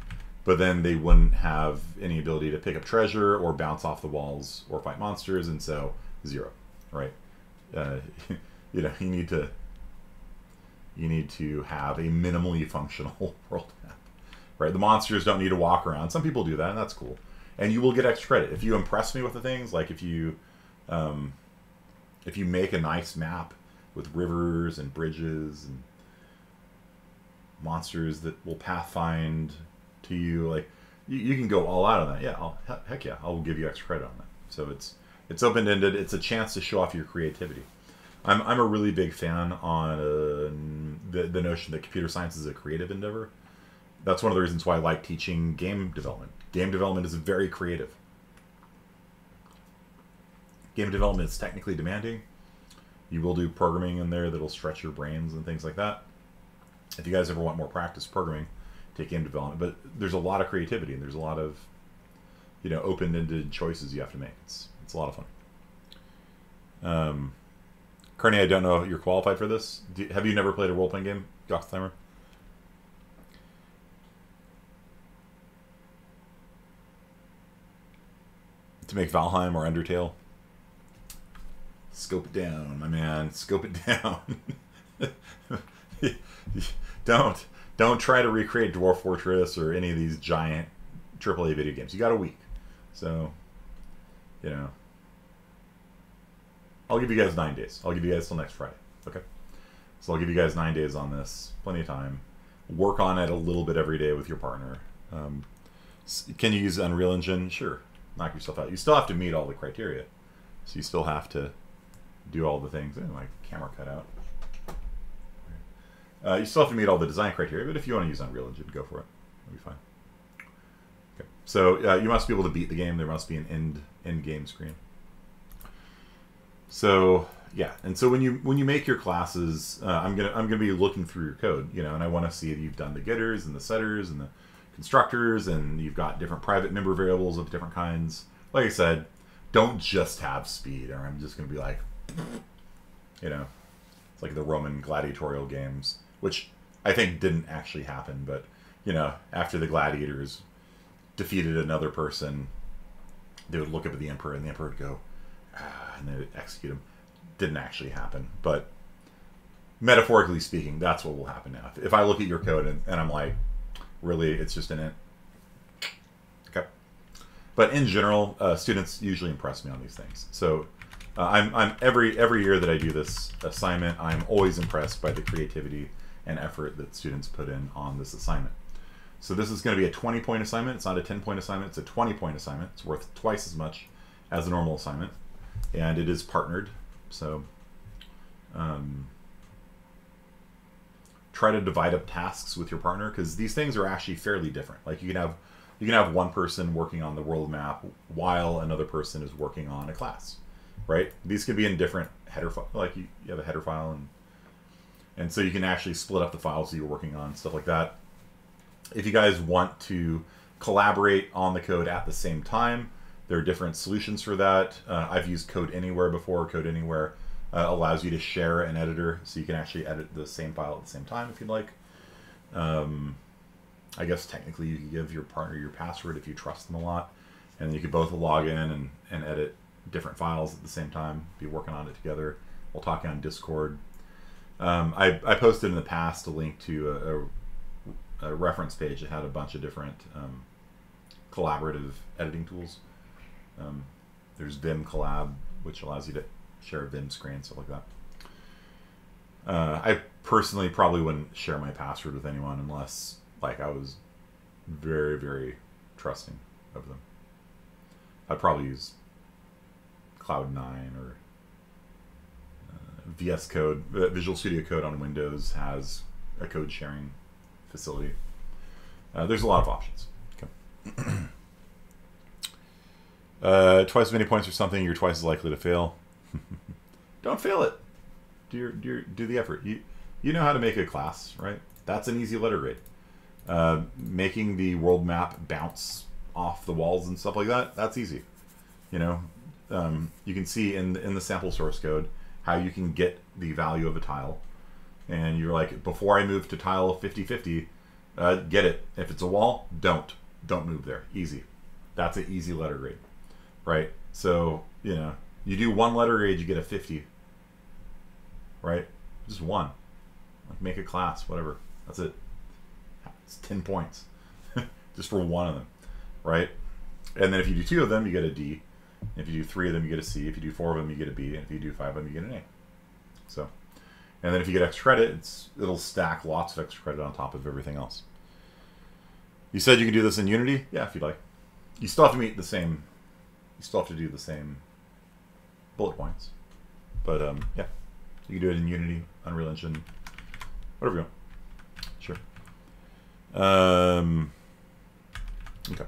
but then they wouldn't have any ability to pick up treasure or bounce off the walls or fight monsters, and so 0, right? You know, you need to have a minimally functional world map, right? The monsters don't need to walk around. Some people do that, and that's cool. And you will get extra credit if you impress me with the things, like if you make a nice map with rivers and bridges and monsters that will pathfind to you, like you can go all out on that. Yeah, heck yeah, I'll give you extra credit on that. So it's open-ended. It's a chance to show off your creativity. I'm a really big fan on the notion that computer science is a creative endeavor. That's one of the reasons why I like teaching game development. Game development is very creative. Game development is technically demanding. You will do programming in there that'll stretch your brains and things like that. If you guys ever want more practice programming, take game development. But there's a lot of creativity, and there's a lot of, you know, open-ended choices you have to make. It's a lot of fun. Crente, I don't know if you're qualified for this. Have you never played a role-playing game, Gothimer? To make Valheim or Undertale? Scope it down, my man. Scope it down. Don't try to recreate Dwarf Fortress or any of these giant AAA video games. You got a week. So, you know, I'll give you guys 9 days. I'll give you guys till next Friday. Okay. So I'll give you guys 9 days on this. Plenty of time. Work on it a little bit every day with your partner. Can you use Unreal Engine? Sure. Knock yourself out. You still have to meet all the criteria. So you still have to do all the things. And my camera cut out. You still have to meet all the design criteria, but if you want to use Unreal Engine, go for it. It'll be fine. Okay. So you must be able to beat the game. There must be an end game screen. So yeah, and so when you make your classes, I'm gonna be looking through your code, you know, and I want to see if you've done the getters and the setters and the constructors, and you've got different private member variables of different kinds. Like I said, don't just have speed, or I'm just gonna be like, you know, it's like the Roman gladiatorial games, which I think didn't actually happen, but you know, after the gladiators defeated another person, they would look up at the emperor, and the emperor would go, ah, and they would execute him. Didn't actually happen, but metaphorically speaking, that's what will happen now. If I look at your code and I'm like, really, it's just an int. Okay, but in general, students usually impress me on these things. So every year that I do this assignment, I'm always impressed by the creativity and effort that students put in on this assignment. So this is going to be a 20-point assignment. It's not a 10-point assignment. It's a 20-point assignment. It's worth twice as much as a normal assignment, and it is partnered. So try to divide up tasks with your partner, because these things are actually fairly different. Like you can have one person working on the world map while another person is working on a class, right? These could be in different header files. Like you have a header file, and so you can actually split up the files that you're working on, stuff like that. If you guys want to collaborate on the code at the same time, there are different solutions for that. I've used CodeAnywhere before. CodeAnywhere allows you to share an editor, so you can actually edit the same file at the same time if you'd like. I guess technically you could give your partner your password if you trust them a lot, and you could both log in and edit different files at the same time, be working on it together. We'll talk on Discord. I posted in the past a link to a reference page that had a bunch of different collaborative editing tools. There's Vim Collab, which allows you to share a Vim screen, stuff like that. I personally probably wouldn't share my password with anyone unless, like, I was very, very trusting of them. I'd probably use Cloud9 or VS Code. Visual Studio Code on Windows has a code sharing facility. There's a lot of options. Okay. Twice as many points or something, you're twice as likely to fail. Don't fail it. Do the effort. You know how to make a class, right? That's an easy letter grade. Making the world map bounce off the walls and stuff like that, that's easy. You know, you can see in the sample source code how you can get the value of a tile. And you're like, before I move to tile 50/50, get it. If it's a wall, don't move there. Easy. That's an easy letter grade. Right, so you know, you do one letter grade, you get a 50. Right, just one. Like make a class, whatever. That's it. It's 10 points, just for one of them, right? And then if you do two of them, you get a D. And if you do three of them, you get a C. If you do four of them, you get a B. And if you do five of them, you get an A. So, and then if you get extra credit, it'll stack lots of extra credit on top of everything else. You said you can do this in Unity, yeah, if you'd like. You still have to meet the same. You still have to do the same bullet points. But, yeah. You can do it in Unity, Unreal Engine, whatever you want. Sure. Okay.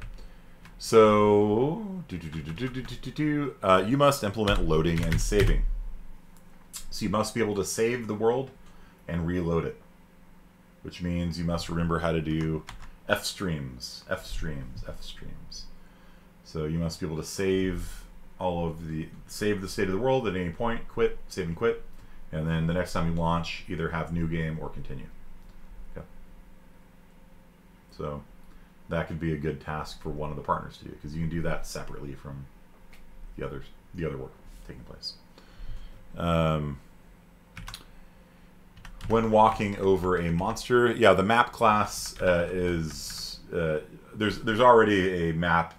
So, you must implement loading and saving. So you must be able to save the world and reload it. Which means you must remember how to do F-streams. So you must be able to save the state of the world at any point, quit, save and quit, and then the next time you launch, either have new game or continue. Okay. So that could be a good task for one of the partners to do, because you can do that separately from the other work taking place. When walking over a monster, yeah, the map class is there's already a map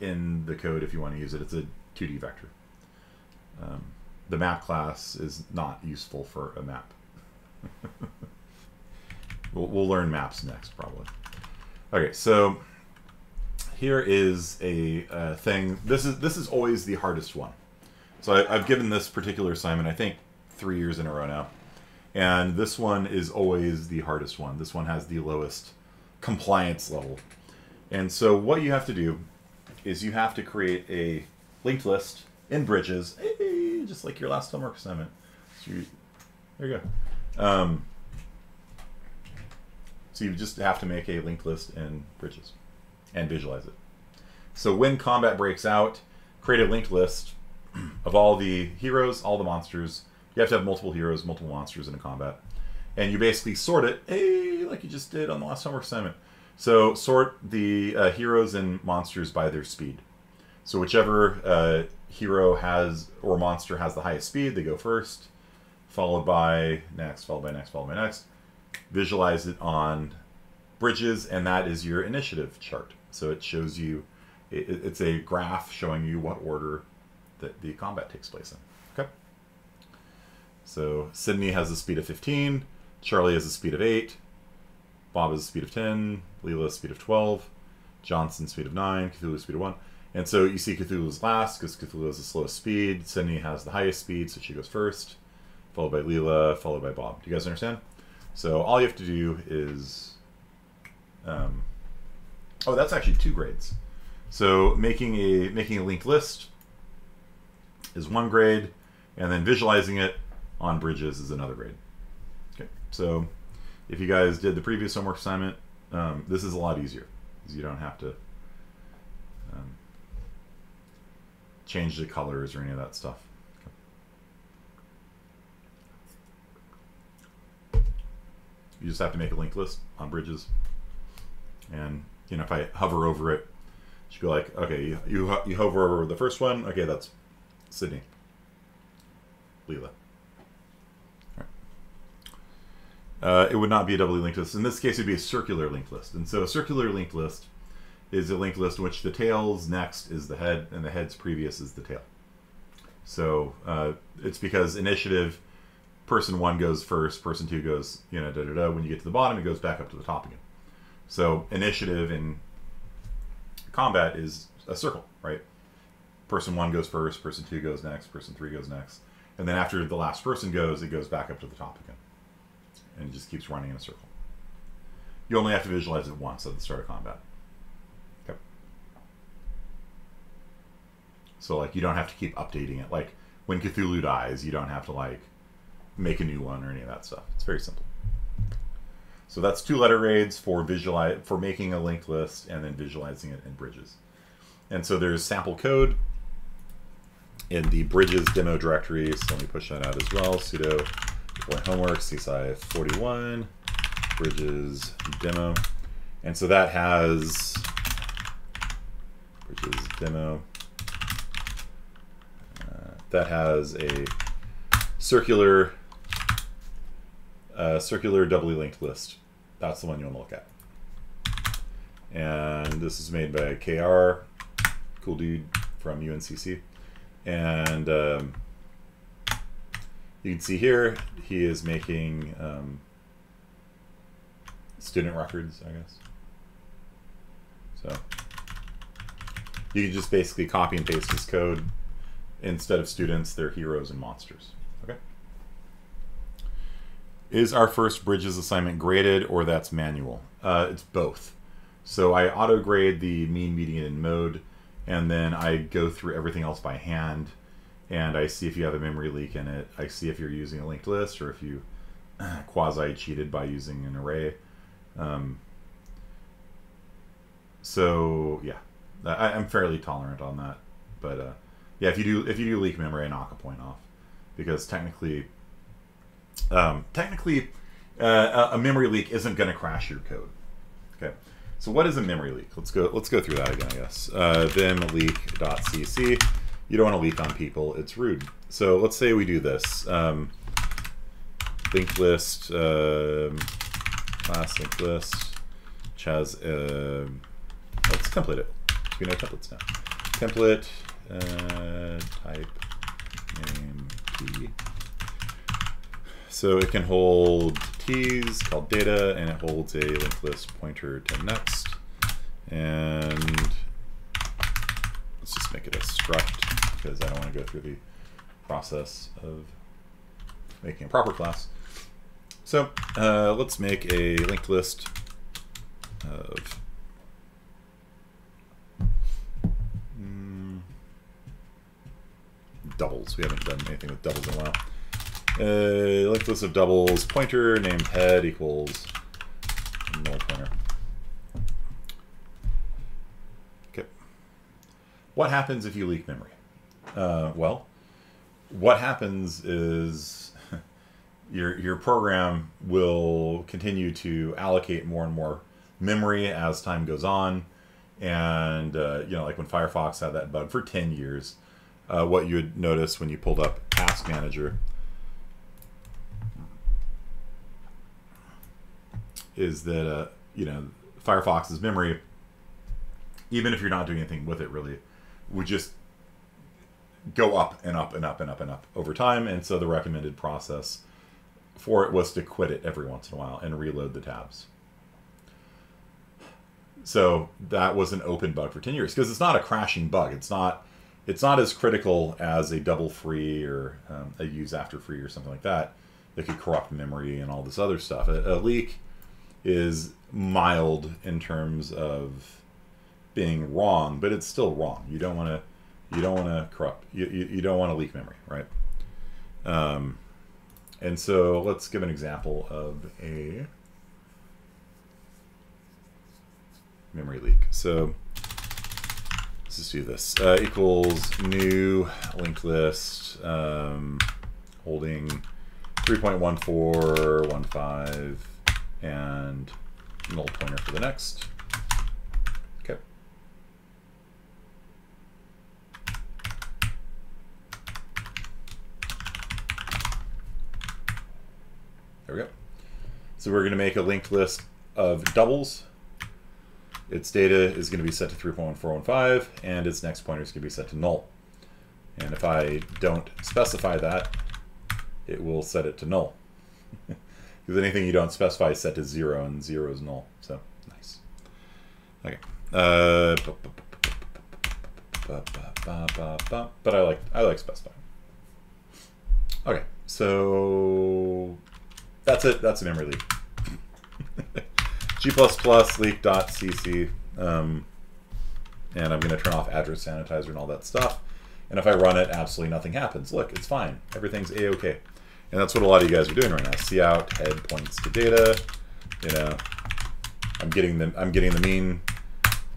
in the code if you want to use it. It's a 2D vector. The map class is not useful for a map. We'll learn maps next, probably. Okay, so here is a thing. This is always the hardest one. So I've given this particular assignment, I think, 3 years in a row now. And this one is always the hardest one. This one has the lowest compliance level. And so what you have to do is you have to create a linked list in Bridges, just like your last homework assignment. So there you go. So you just have to make a linked list in Bridges and visualize it. So when combat breaks out, create a linked list of all the heroes, all the monsters. You have to have multiple heroes, multiple monsters in a combat. And you basically sort it, like you just did on the last homework assignment. So sort the heroes and monsters by their speed. So whichever hero has, or monster has the highest speed, they go first, followed by next, followed by next, followed by next. Visualize it on Bridges, and that is your initiative chart. So it shows you, it's a graph showing you what order that the combat takes place in. Okay. So Sydney has a speed of 15, Charlie has a speed of 8, Bob has a speed of 10, Leela a speed of 12, Johnson speed of 9, Cthulhu speed of 1. And so you see Cthulhu's last because Cthulhu has the slowest speed. Sydney has the highest speed, so she goes first, followed by Leela, followed by Bob. Do you guys understand? So all you have to do is, oh, that's actually 2 grades. So making a linked list is 1 grade, and then visualizing it on Bridges is another grade. Okay, so if you guys did the previous homework assignment, this is a lot easier because you don't have to change the colors or any of that stuff. You just have to make a linked list on Bridges, and you know, if I hover over it, you should go like, okay, you hover over the first one, okay, that's Sydney, Leela. All right. It would not be a doubly linked list. In this case, it'd be a circular linked list, and so a circular linked list is a linked list in which the tail's next is the head, and the head's previous is the tail. So it's because initiative. Person one goes first, person two goes, you know, da-da-da. When you get to the bottom, it goes back up to the top again. So initiative in combat is a circle, right? Person one goes first, person two goes next, person three goes next. And then after the last person goes, it goes back up to the top again. And it just keeps running in a circle. You only have to visualize it once at the start of combat. Okay. So, like, you don't have to keep updating it. Like, when Cthulhu dies, you don't have to, like, make a new one or any of that stuff. It's very simple. So that's 2 letter grades for making a linked list and then visualizing it in Bridges. And so there's sample code in the Bridges demo directory. So let me push that out as well. Sudo homework CSCI 41 Bridges demo. And so that has Bridges demo. That has a circular doubly linked list. That's the one you want to look at. And this is made by KR, cool dude from UNCC. And you can see here, he is making student records, I guess. So you can just basically copy and paste this code. Instead of students, they're heroes and monsters. Okay. Is our first Bridges assignment graded or that's manual? It's both. So I auto grade the mean, median, and mode, and then I go through everything else by hand, and I see if you have a memory leak in it. I see if you're using a linked list or if you quasi cheated by using an array. So yeah, I'm fairly tolerant on that, but yeah, if you do leak memory, I knock a point off. Because technically, a memory leak isn't going to crash your code. Okay, so what is a memory leak? Let's go through that again, I guess. Vim leak.cc. You don't want to leak on people; it's rude. So let's say we do this: linked list class linked list, which has Let's template it. We know templates now. Template type name T. So it can hold T's called data, and it holds a linked list pointer to next. And let's just make it a struct because I don't want to go through the process of making a proper class. So let's make a linked list of doubles. We haven't done anything with doubles in a while. Linked list of doubles pointer named head equals null pointer. Okay. What happens if you leak memory? Well, what happens is your program will continue to allocate more and more memory as time goes on. And, you know, like when Firefox had that bug for 10 years, what you would notice when you pulled up Task Manager is that, you know, Firefox's memory, even if you're not doing anything with it really, would just go up and up and up and up and up over time. And so the recommended process for it was to quit it every once in a while and reload the tabs. So that was an open bug for 10 years because it's not a crashing bug. It's not as critical as a double free or a use after free or something like that that could corrupt memory and all this other stuff. A leak is mild in terms of being wrong, but it's still wrong. You don't want to corrupt. You don't want to leak memory, right? And so let's give an example of a memory leak. So let's just do this. Equals new linked list holding 3.1415 and null pointer for the next. Okay. There we go. So we're going to make a linked list of doubles. Its data is going to be set to 3.1415, and its next pointer is going to be set to null. And if I don't specify that, it will set it to null. Because anything you don't specify is set to 0, and 0 is null. So, nice. Okay. But I like specifying. Okay, so that's it. That's a memory leak. G++ leak.cc, and I'm going to turn off address sanitizer and all that stuff. And if I run it, absolutely nothing happens. Look, it's fine. Everything's a-okay. And that's what a lot of you guys are doing right now. Cout head points to data. You know, I'm getting the mean.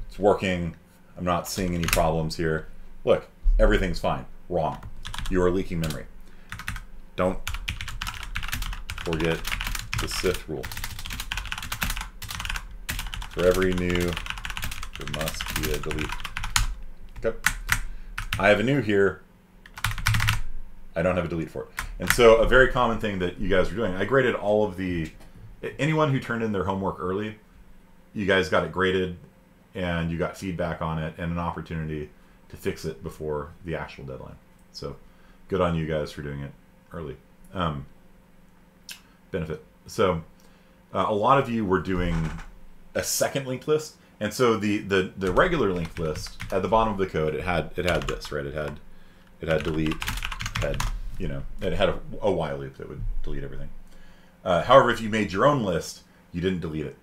It's working. I'm not seeing any problems here. Look, everything's fine. Wrong. You are leaking memory. Don't forget the Sith rule. For every new, there must be a delete. Okay. I have a new here. I don't have a delete for it. And so a very common thing that you guys were doing, I graded all of the, anyone who turned in their homework early, you guys got it graded and you got feedback on it and an opportunity to fix it before the actual deadline. So good on you guys for doing it early. Benefit. So a lot of you were doing a second linked list. And so the regular linked list at the bottom of the code, it had this, right? It had delete, head. You know, it had a while loop that would delete everything. However, if you made your own list, you didn't delete it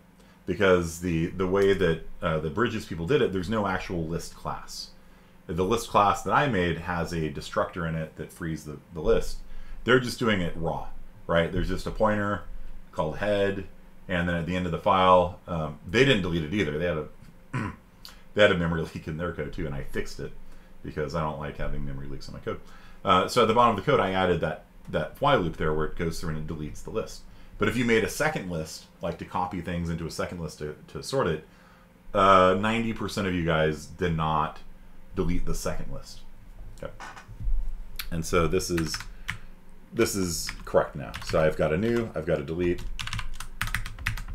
because the way that the Bridges people did it, there's no actual list class. The list class that I made has a destructor in it that frees the list. They're just doing it raw, right? There's just a pointer called head, and then at the end of the file, they didn't delete it either. They had a memory leak in their code too, and I fixed it because I don't like having memory leaks in my code. So at the bottom of the code, I added that while loop there where it goes through and it deletes the list. But if you made a second list, like to copy things into a second list to sort it, 90% of you guys did not delete the second list. Okay. And so this is correct now. So I've got a new, I've got a delete.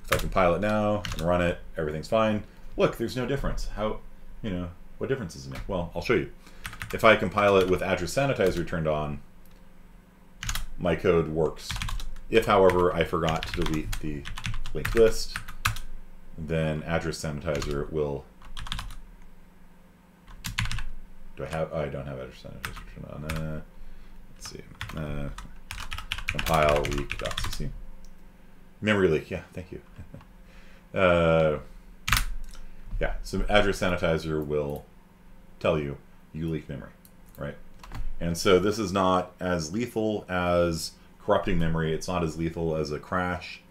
If I compile it now and run it, everything's fine. look, there's no difference. How, you know, what difference does it make? Well, I'll show you. If I compile it with Azure Sanitizer turned on, my code works. If, however, I forgot to delete the linked list, then Azure Sanitizer will... Do I have... Oh, I don't have Azure Sanitizer turned on. Let's see. Compile leak.cc. Memory leak. Yeah, thank you. Yeah, so Azure Sanitizer will tell you, you leak memory, right? And so this is not as lethal as corrupting memory. It's not as lethal as a crash,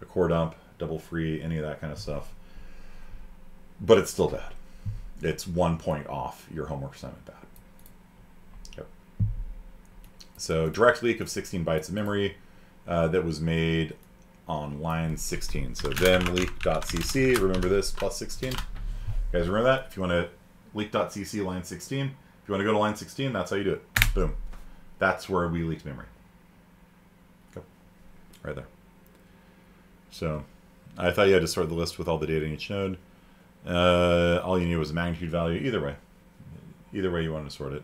a core dump, double free, any of that kind of stuff. But it's still bad. It's 1 point off your homework assignment bad. Yep. So direct leak of 16 bytes of memory that was made on line 16. So themleak.cc, remember this, plus 16. You guys remember that? If you want to leak.cc line 16. If you want to go to line 16, that's how you do it. Boom. That's where we leaked memory. Go. Right there. So I thought you had to sort the list with all the data in each node. All you knew was a magnitude value. Either way. Either way you wanted to sort it.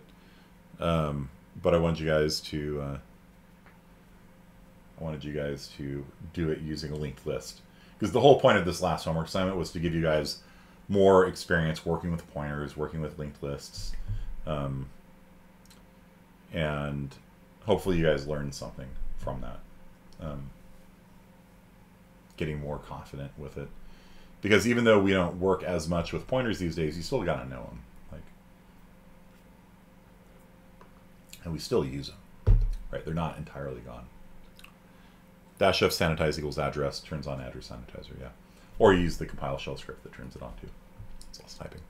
But I wanted you guys to... I wanted you guys to do it using a linked list. Because the whole point of this last homework assignment was to give you guys more experience working with pointers, working with linked lists. And hopefully you guys learned something from that. Getting more confident with it. Because even though we don't work as much with pointers these days, you still got to know them. And we still use them. Right? They're not entirely gone. Dash F sanitize equals address, turns on address sanitizer, yeah. Or you use the compile shell script that turns it on too. It's less typing.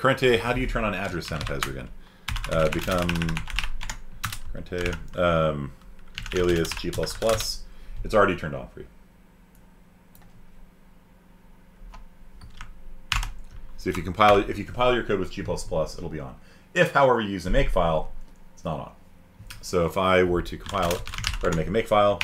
Crente, how do you turn on address sanitizer again? Become Crente, alias G++. It's already turned on for you. So if you compile your code with G++, it'll be on. If, however, you use a makefile, it's not on. So if I were to compile it, or to make a makefile,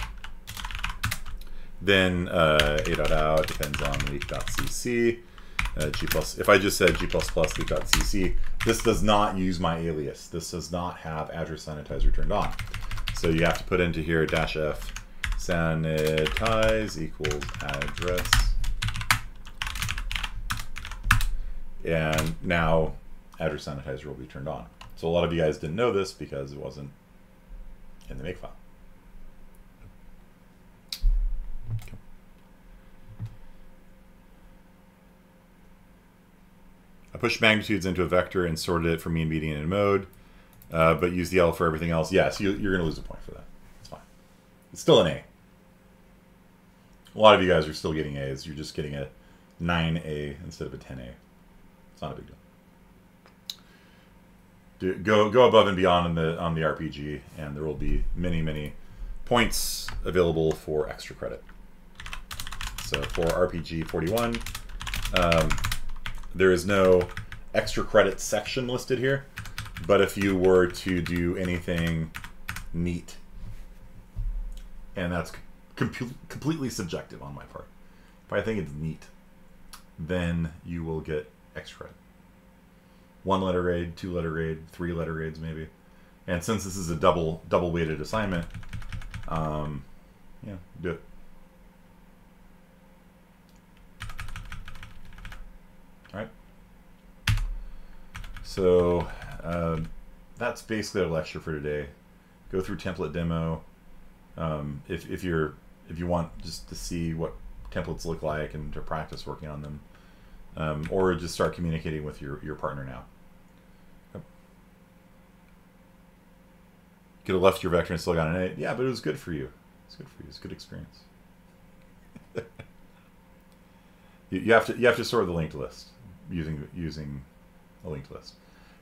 then a.out depends on leak.cc, G++. If I just said G++ leak.cc, this does not use my alias. This does not have address sanitizer turned on. So you have to put into here dash F sanitize equals address. And now address sanitizer will be turned on. So a lot of you guys didn't know this because it wasn't in the makefile. Okay. I pushed magnitudes into a vector and sorted it for mean, median, and mode, but use the L for everything else. Yes, you're going to lose a point for that. It's fine. It's still an A. A lot of you guys are still getting A's. You're just getting a 9A instead of a 10A. It's not a big deal. Go above and beyond on the RPG, and there will be many, many points available for extra credit. So for RPG 41, there is no extra credit section listed here, but if you were to do anything neat, and that's completely subjective on my part, if I think it's neat, then you will get extra credit. 1-letter grade, 2-letter grade, 3-letter grades maybe. And since this is a double weighted assignment, yeah, do it. All right. So that's basically our lecture for today. Go through template demo. If you want just to see what templates look like and to practice working on them. Or just start communicating with your partner now. Yep. Could have left your vector and still got an A. Yeah, but it was good for you. It's good for you. It's a good experience. you have to sort the linked list using a linked list.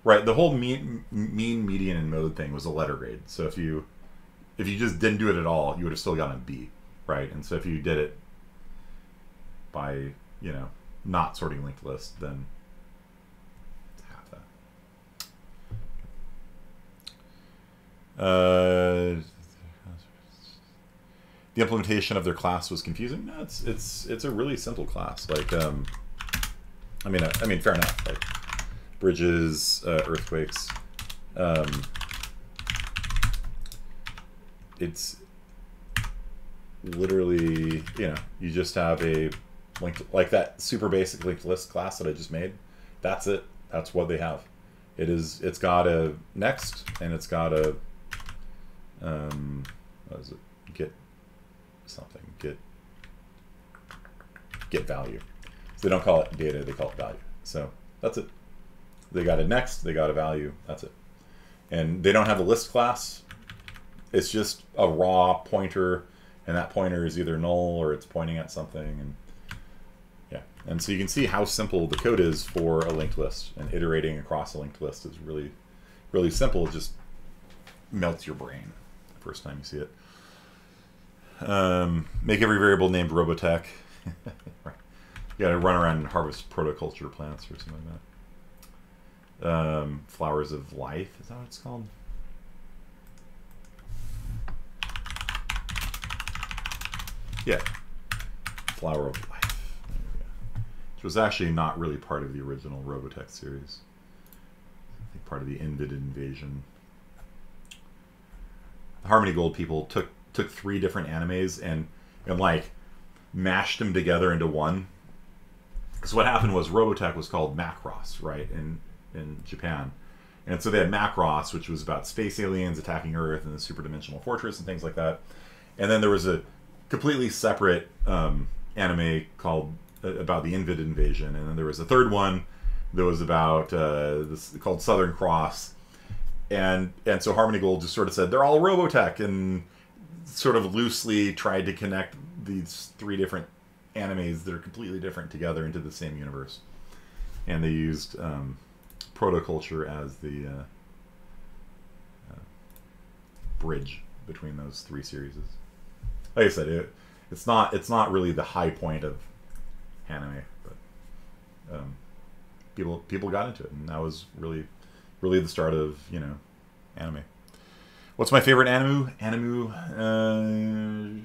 Right. The whole mean, median, and mode thing was a letter grade. So if you just didn't do it at all, you would have still gotten a B. Right. And so if you did it by not sorting linked list, then half that. the implementation of their class was confusing. No, it's a really simple class. Like, I mean, fair enough. Like bridges, earthquakes. It's literally, you know, you just have a linked, like that super basic linked list class that I just made. That's it. That's what they have. It is. It's got a next, and it's got a what is it? Get something. Get value. So they don't call it data. They call it value. So that's it. They got a next. They got a value. That's it. And they don't have a list class. It's just a raw pointer, and that pointer is either null or it's pointing at something. And yeah, and so you can see how simple the code is for a linked list, and iterating across a linked list is really, really simple. It just melts your brain the first time you see it. Make every variable named Robotech. Right. You gotta run around and harvest protoculture plants or something like that. Flowers of Life, is that what it's called? Yeah, Flower of Life, there we go. Which was actually not really part of the original Robotech series. I think part of the Invid invasion. The Harmony Gold people took three different animes and like mashed them together into one. Because what happened was Robotech was called Macross, right, in Japan. And so they had Macross, which was about space aliens attacking Earth and the superdimensional fortress and things like that. And then there was a completely separate anime called about the Invid invasion, and then there was a third one that was about this called Southern Cross, and so Harmony Gold just sort of said they're all Robotech and sort of loosely tried to connect these three different animes that are completely different together into the same universe, and they used protoculture as the bridge between those three series. Like I said, it's not really the high point of anime, but people got into it, and that was really the start of, you know, anime. What's my favorite anime?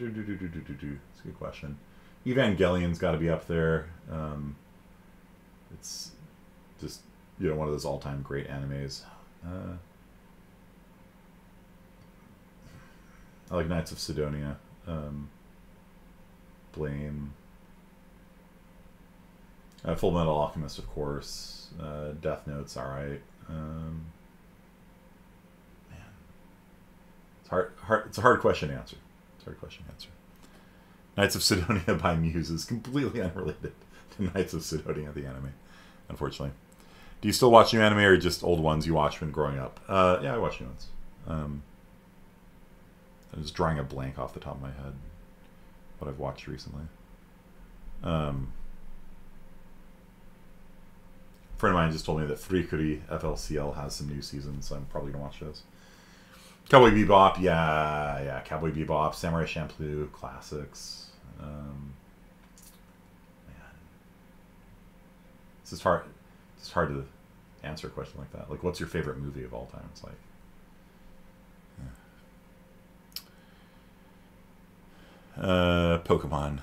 It's a good question. Evangelion's got to be up there. It's just, you know, one of those all-time great animes. I like Knights of Sidonia. Blame, Full Metal Alchemist, of course. Death Note's all right. Man, it's hard. It's a hard question to answer. Knights of Sidonia by Muse is completely unrelated to Knights of Sidonia, the anime, unfortunately. Do you still watch new anime or just old ones you watched when growing up? Yeah, I watch new ones. I'm just drawing a blank off the top of my head what I've watched recently. A friend of mine just told me that Frikuri FLCL has some new seasons, so I'm probably going to watch those. Cowboy Bebop, yeah, Cowboy Bebop, Samurai Champloo, classics. Man. It's just hard, to answer a question like that. Like, what's your favorite movie of all time? It's like... Pokemon.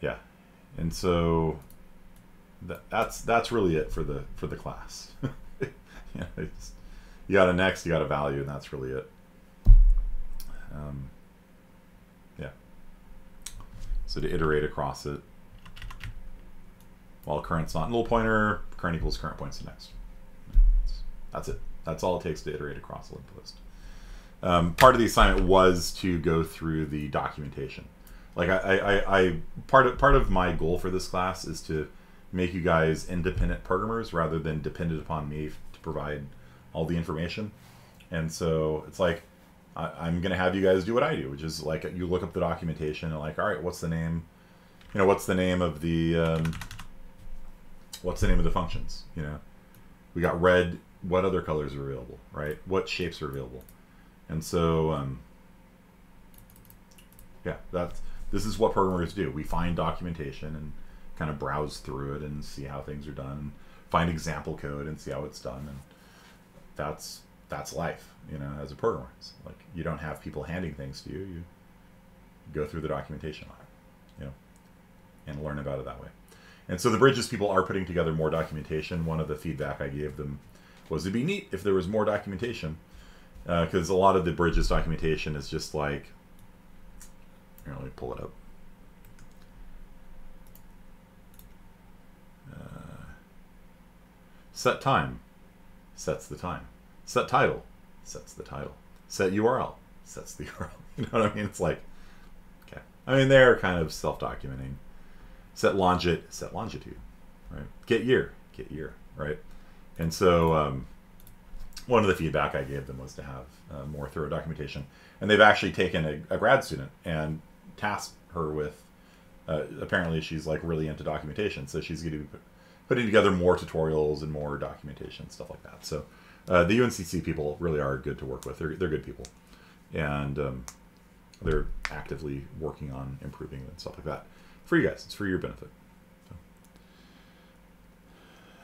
Yeah, and so that's really it for the class. Yeah, it's, you got a next, you got a value, and that's really it. Yeah. So to iterate across it, while current's not null pointer, current equals current points to next. That's it. That's all it takes to iterate across a linked list. Part of the assignment was to go through the documentation. Like part of my goal for this class is to make you guys independent programmers rather than dependent upon me to provide all the information. And so it's like I'm gonna have you guys do what I do, which is like you look up the documentation and like, all right, what's the name? You know, what's the name of the functions? You know, we got red. What other colors are available, right? What shapes are available? And so, yeah, this is what programmers do. We find documentation and kind of browse through it and see how things are done, and find example code and see how it's done. And that's that's life, you know, as a programmer. It's like, you don't have people handing things to you. You go through the documentation on it, you know, and learn about it that way. And so the Bridges people are putting together more documentation. One of the feedback I gave them was it'd be neat if there was more documentation, because a lot of the Bridges documentation is just like, here, let me pull it up. Set time, sets the time. Set title, sets the title. Set URL, sets the URL. You know what I mean? It's like, okay. I mean, they're kind of self-documenting. Set longit, set longitude, right? Get year, right? And so one of the feedback I gave them was to have more thorough documentation. And they've actually taken a grad student and tasked her with, apparently she's like really into documentation. So she's going to be putting together more tutorials and more documentation, stuff like that. So the UNCC people really are good to work with. They're good people. And they're actively working on improving and stuff like that. For you guys, it's for your benefit.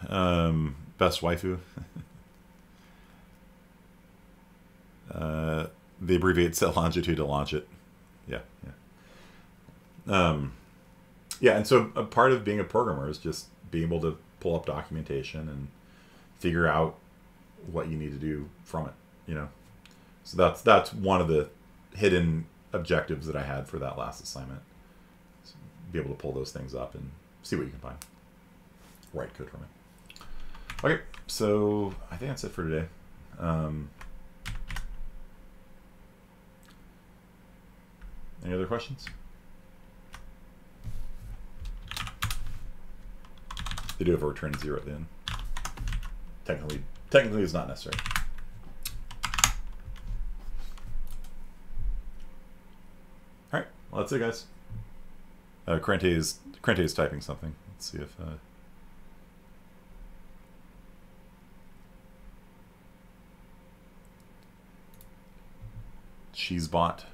So, best waifu. They abbreviate set longitude to launch it. Yeah, yeah. Yeah, and so a part of being a programmer is just being able to pull up documentation and figure out what you need to do from it, you know. So that's one of the hidden objectives that I had for that last assignment. Be able to pull those things up and see what you can find. Write code from it. Okay, so I think that's it for today. Any other questions? They do have a return 0 at the end. Technically it's not necessary. All right, well, that's it, guys. Crente is typing something. Let's see if she's bought.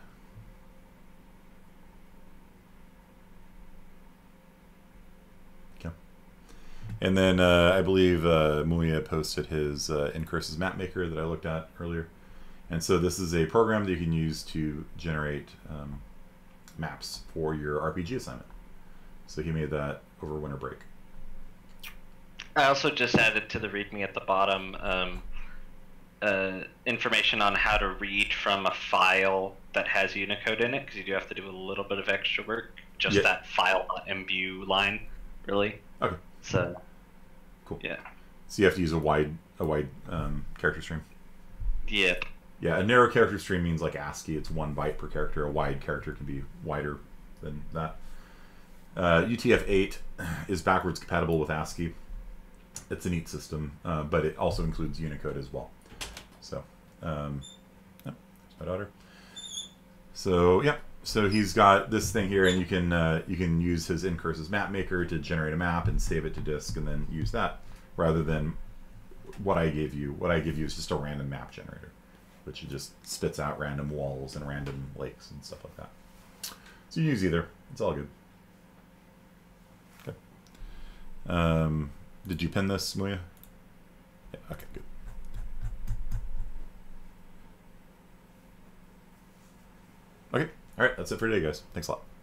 Okay. And then I believe Muya posted his in-curses map maker that I looked at earlier. And so this is a program that you can use to generate maps for your RPG assignment. So he made that over winter break. I also just added to the README at the bottom information on how to read from a file that has Unicode in it, because you do have to do a little bit of extra work. Just that file .mbu line, really. Okay. So cool. Yeah. So you have to use a wide character stream. Yep. Yeah, a narrow character stream means like ASCII, it's 1 byte per character. A wide character can be wider than that. UTF-8 is backwards compatible with ASCII. It's a neat system, but it also includes Unicode as well. So, oh, there's my daughter. So, yeah, so he's got this thing here, and you can use his in-curses map maker to generate a map and save it to disk and then use that, rather than what I gave you. What I give you is just a random map generator, which it just spits out random walls and random lakes and stuff like that. So you use either. It's all good. Okay. Did you pin this, Muya? Yeah, okay, good. Okay, all right, that's it for today, guys. Thanks a lot.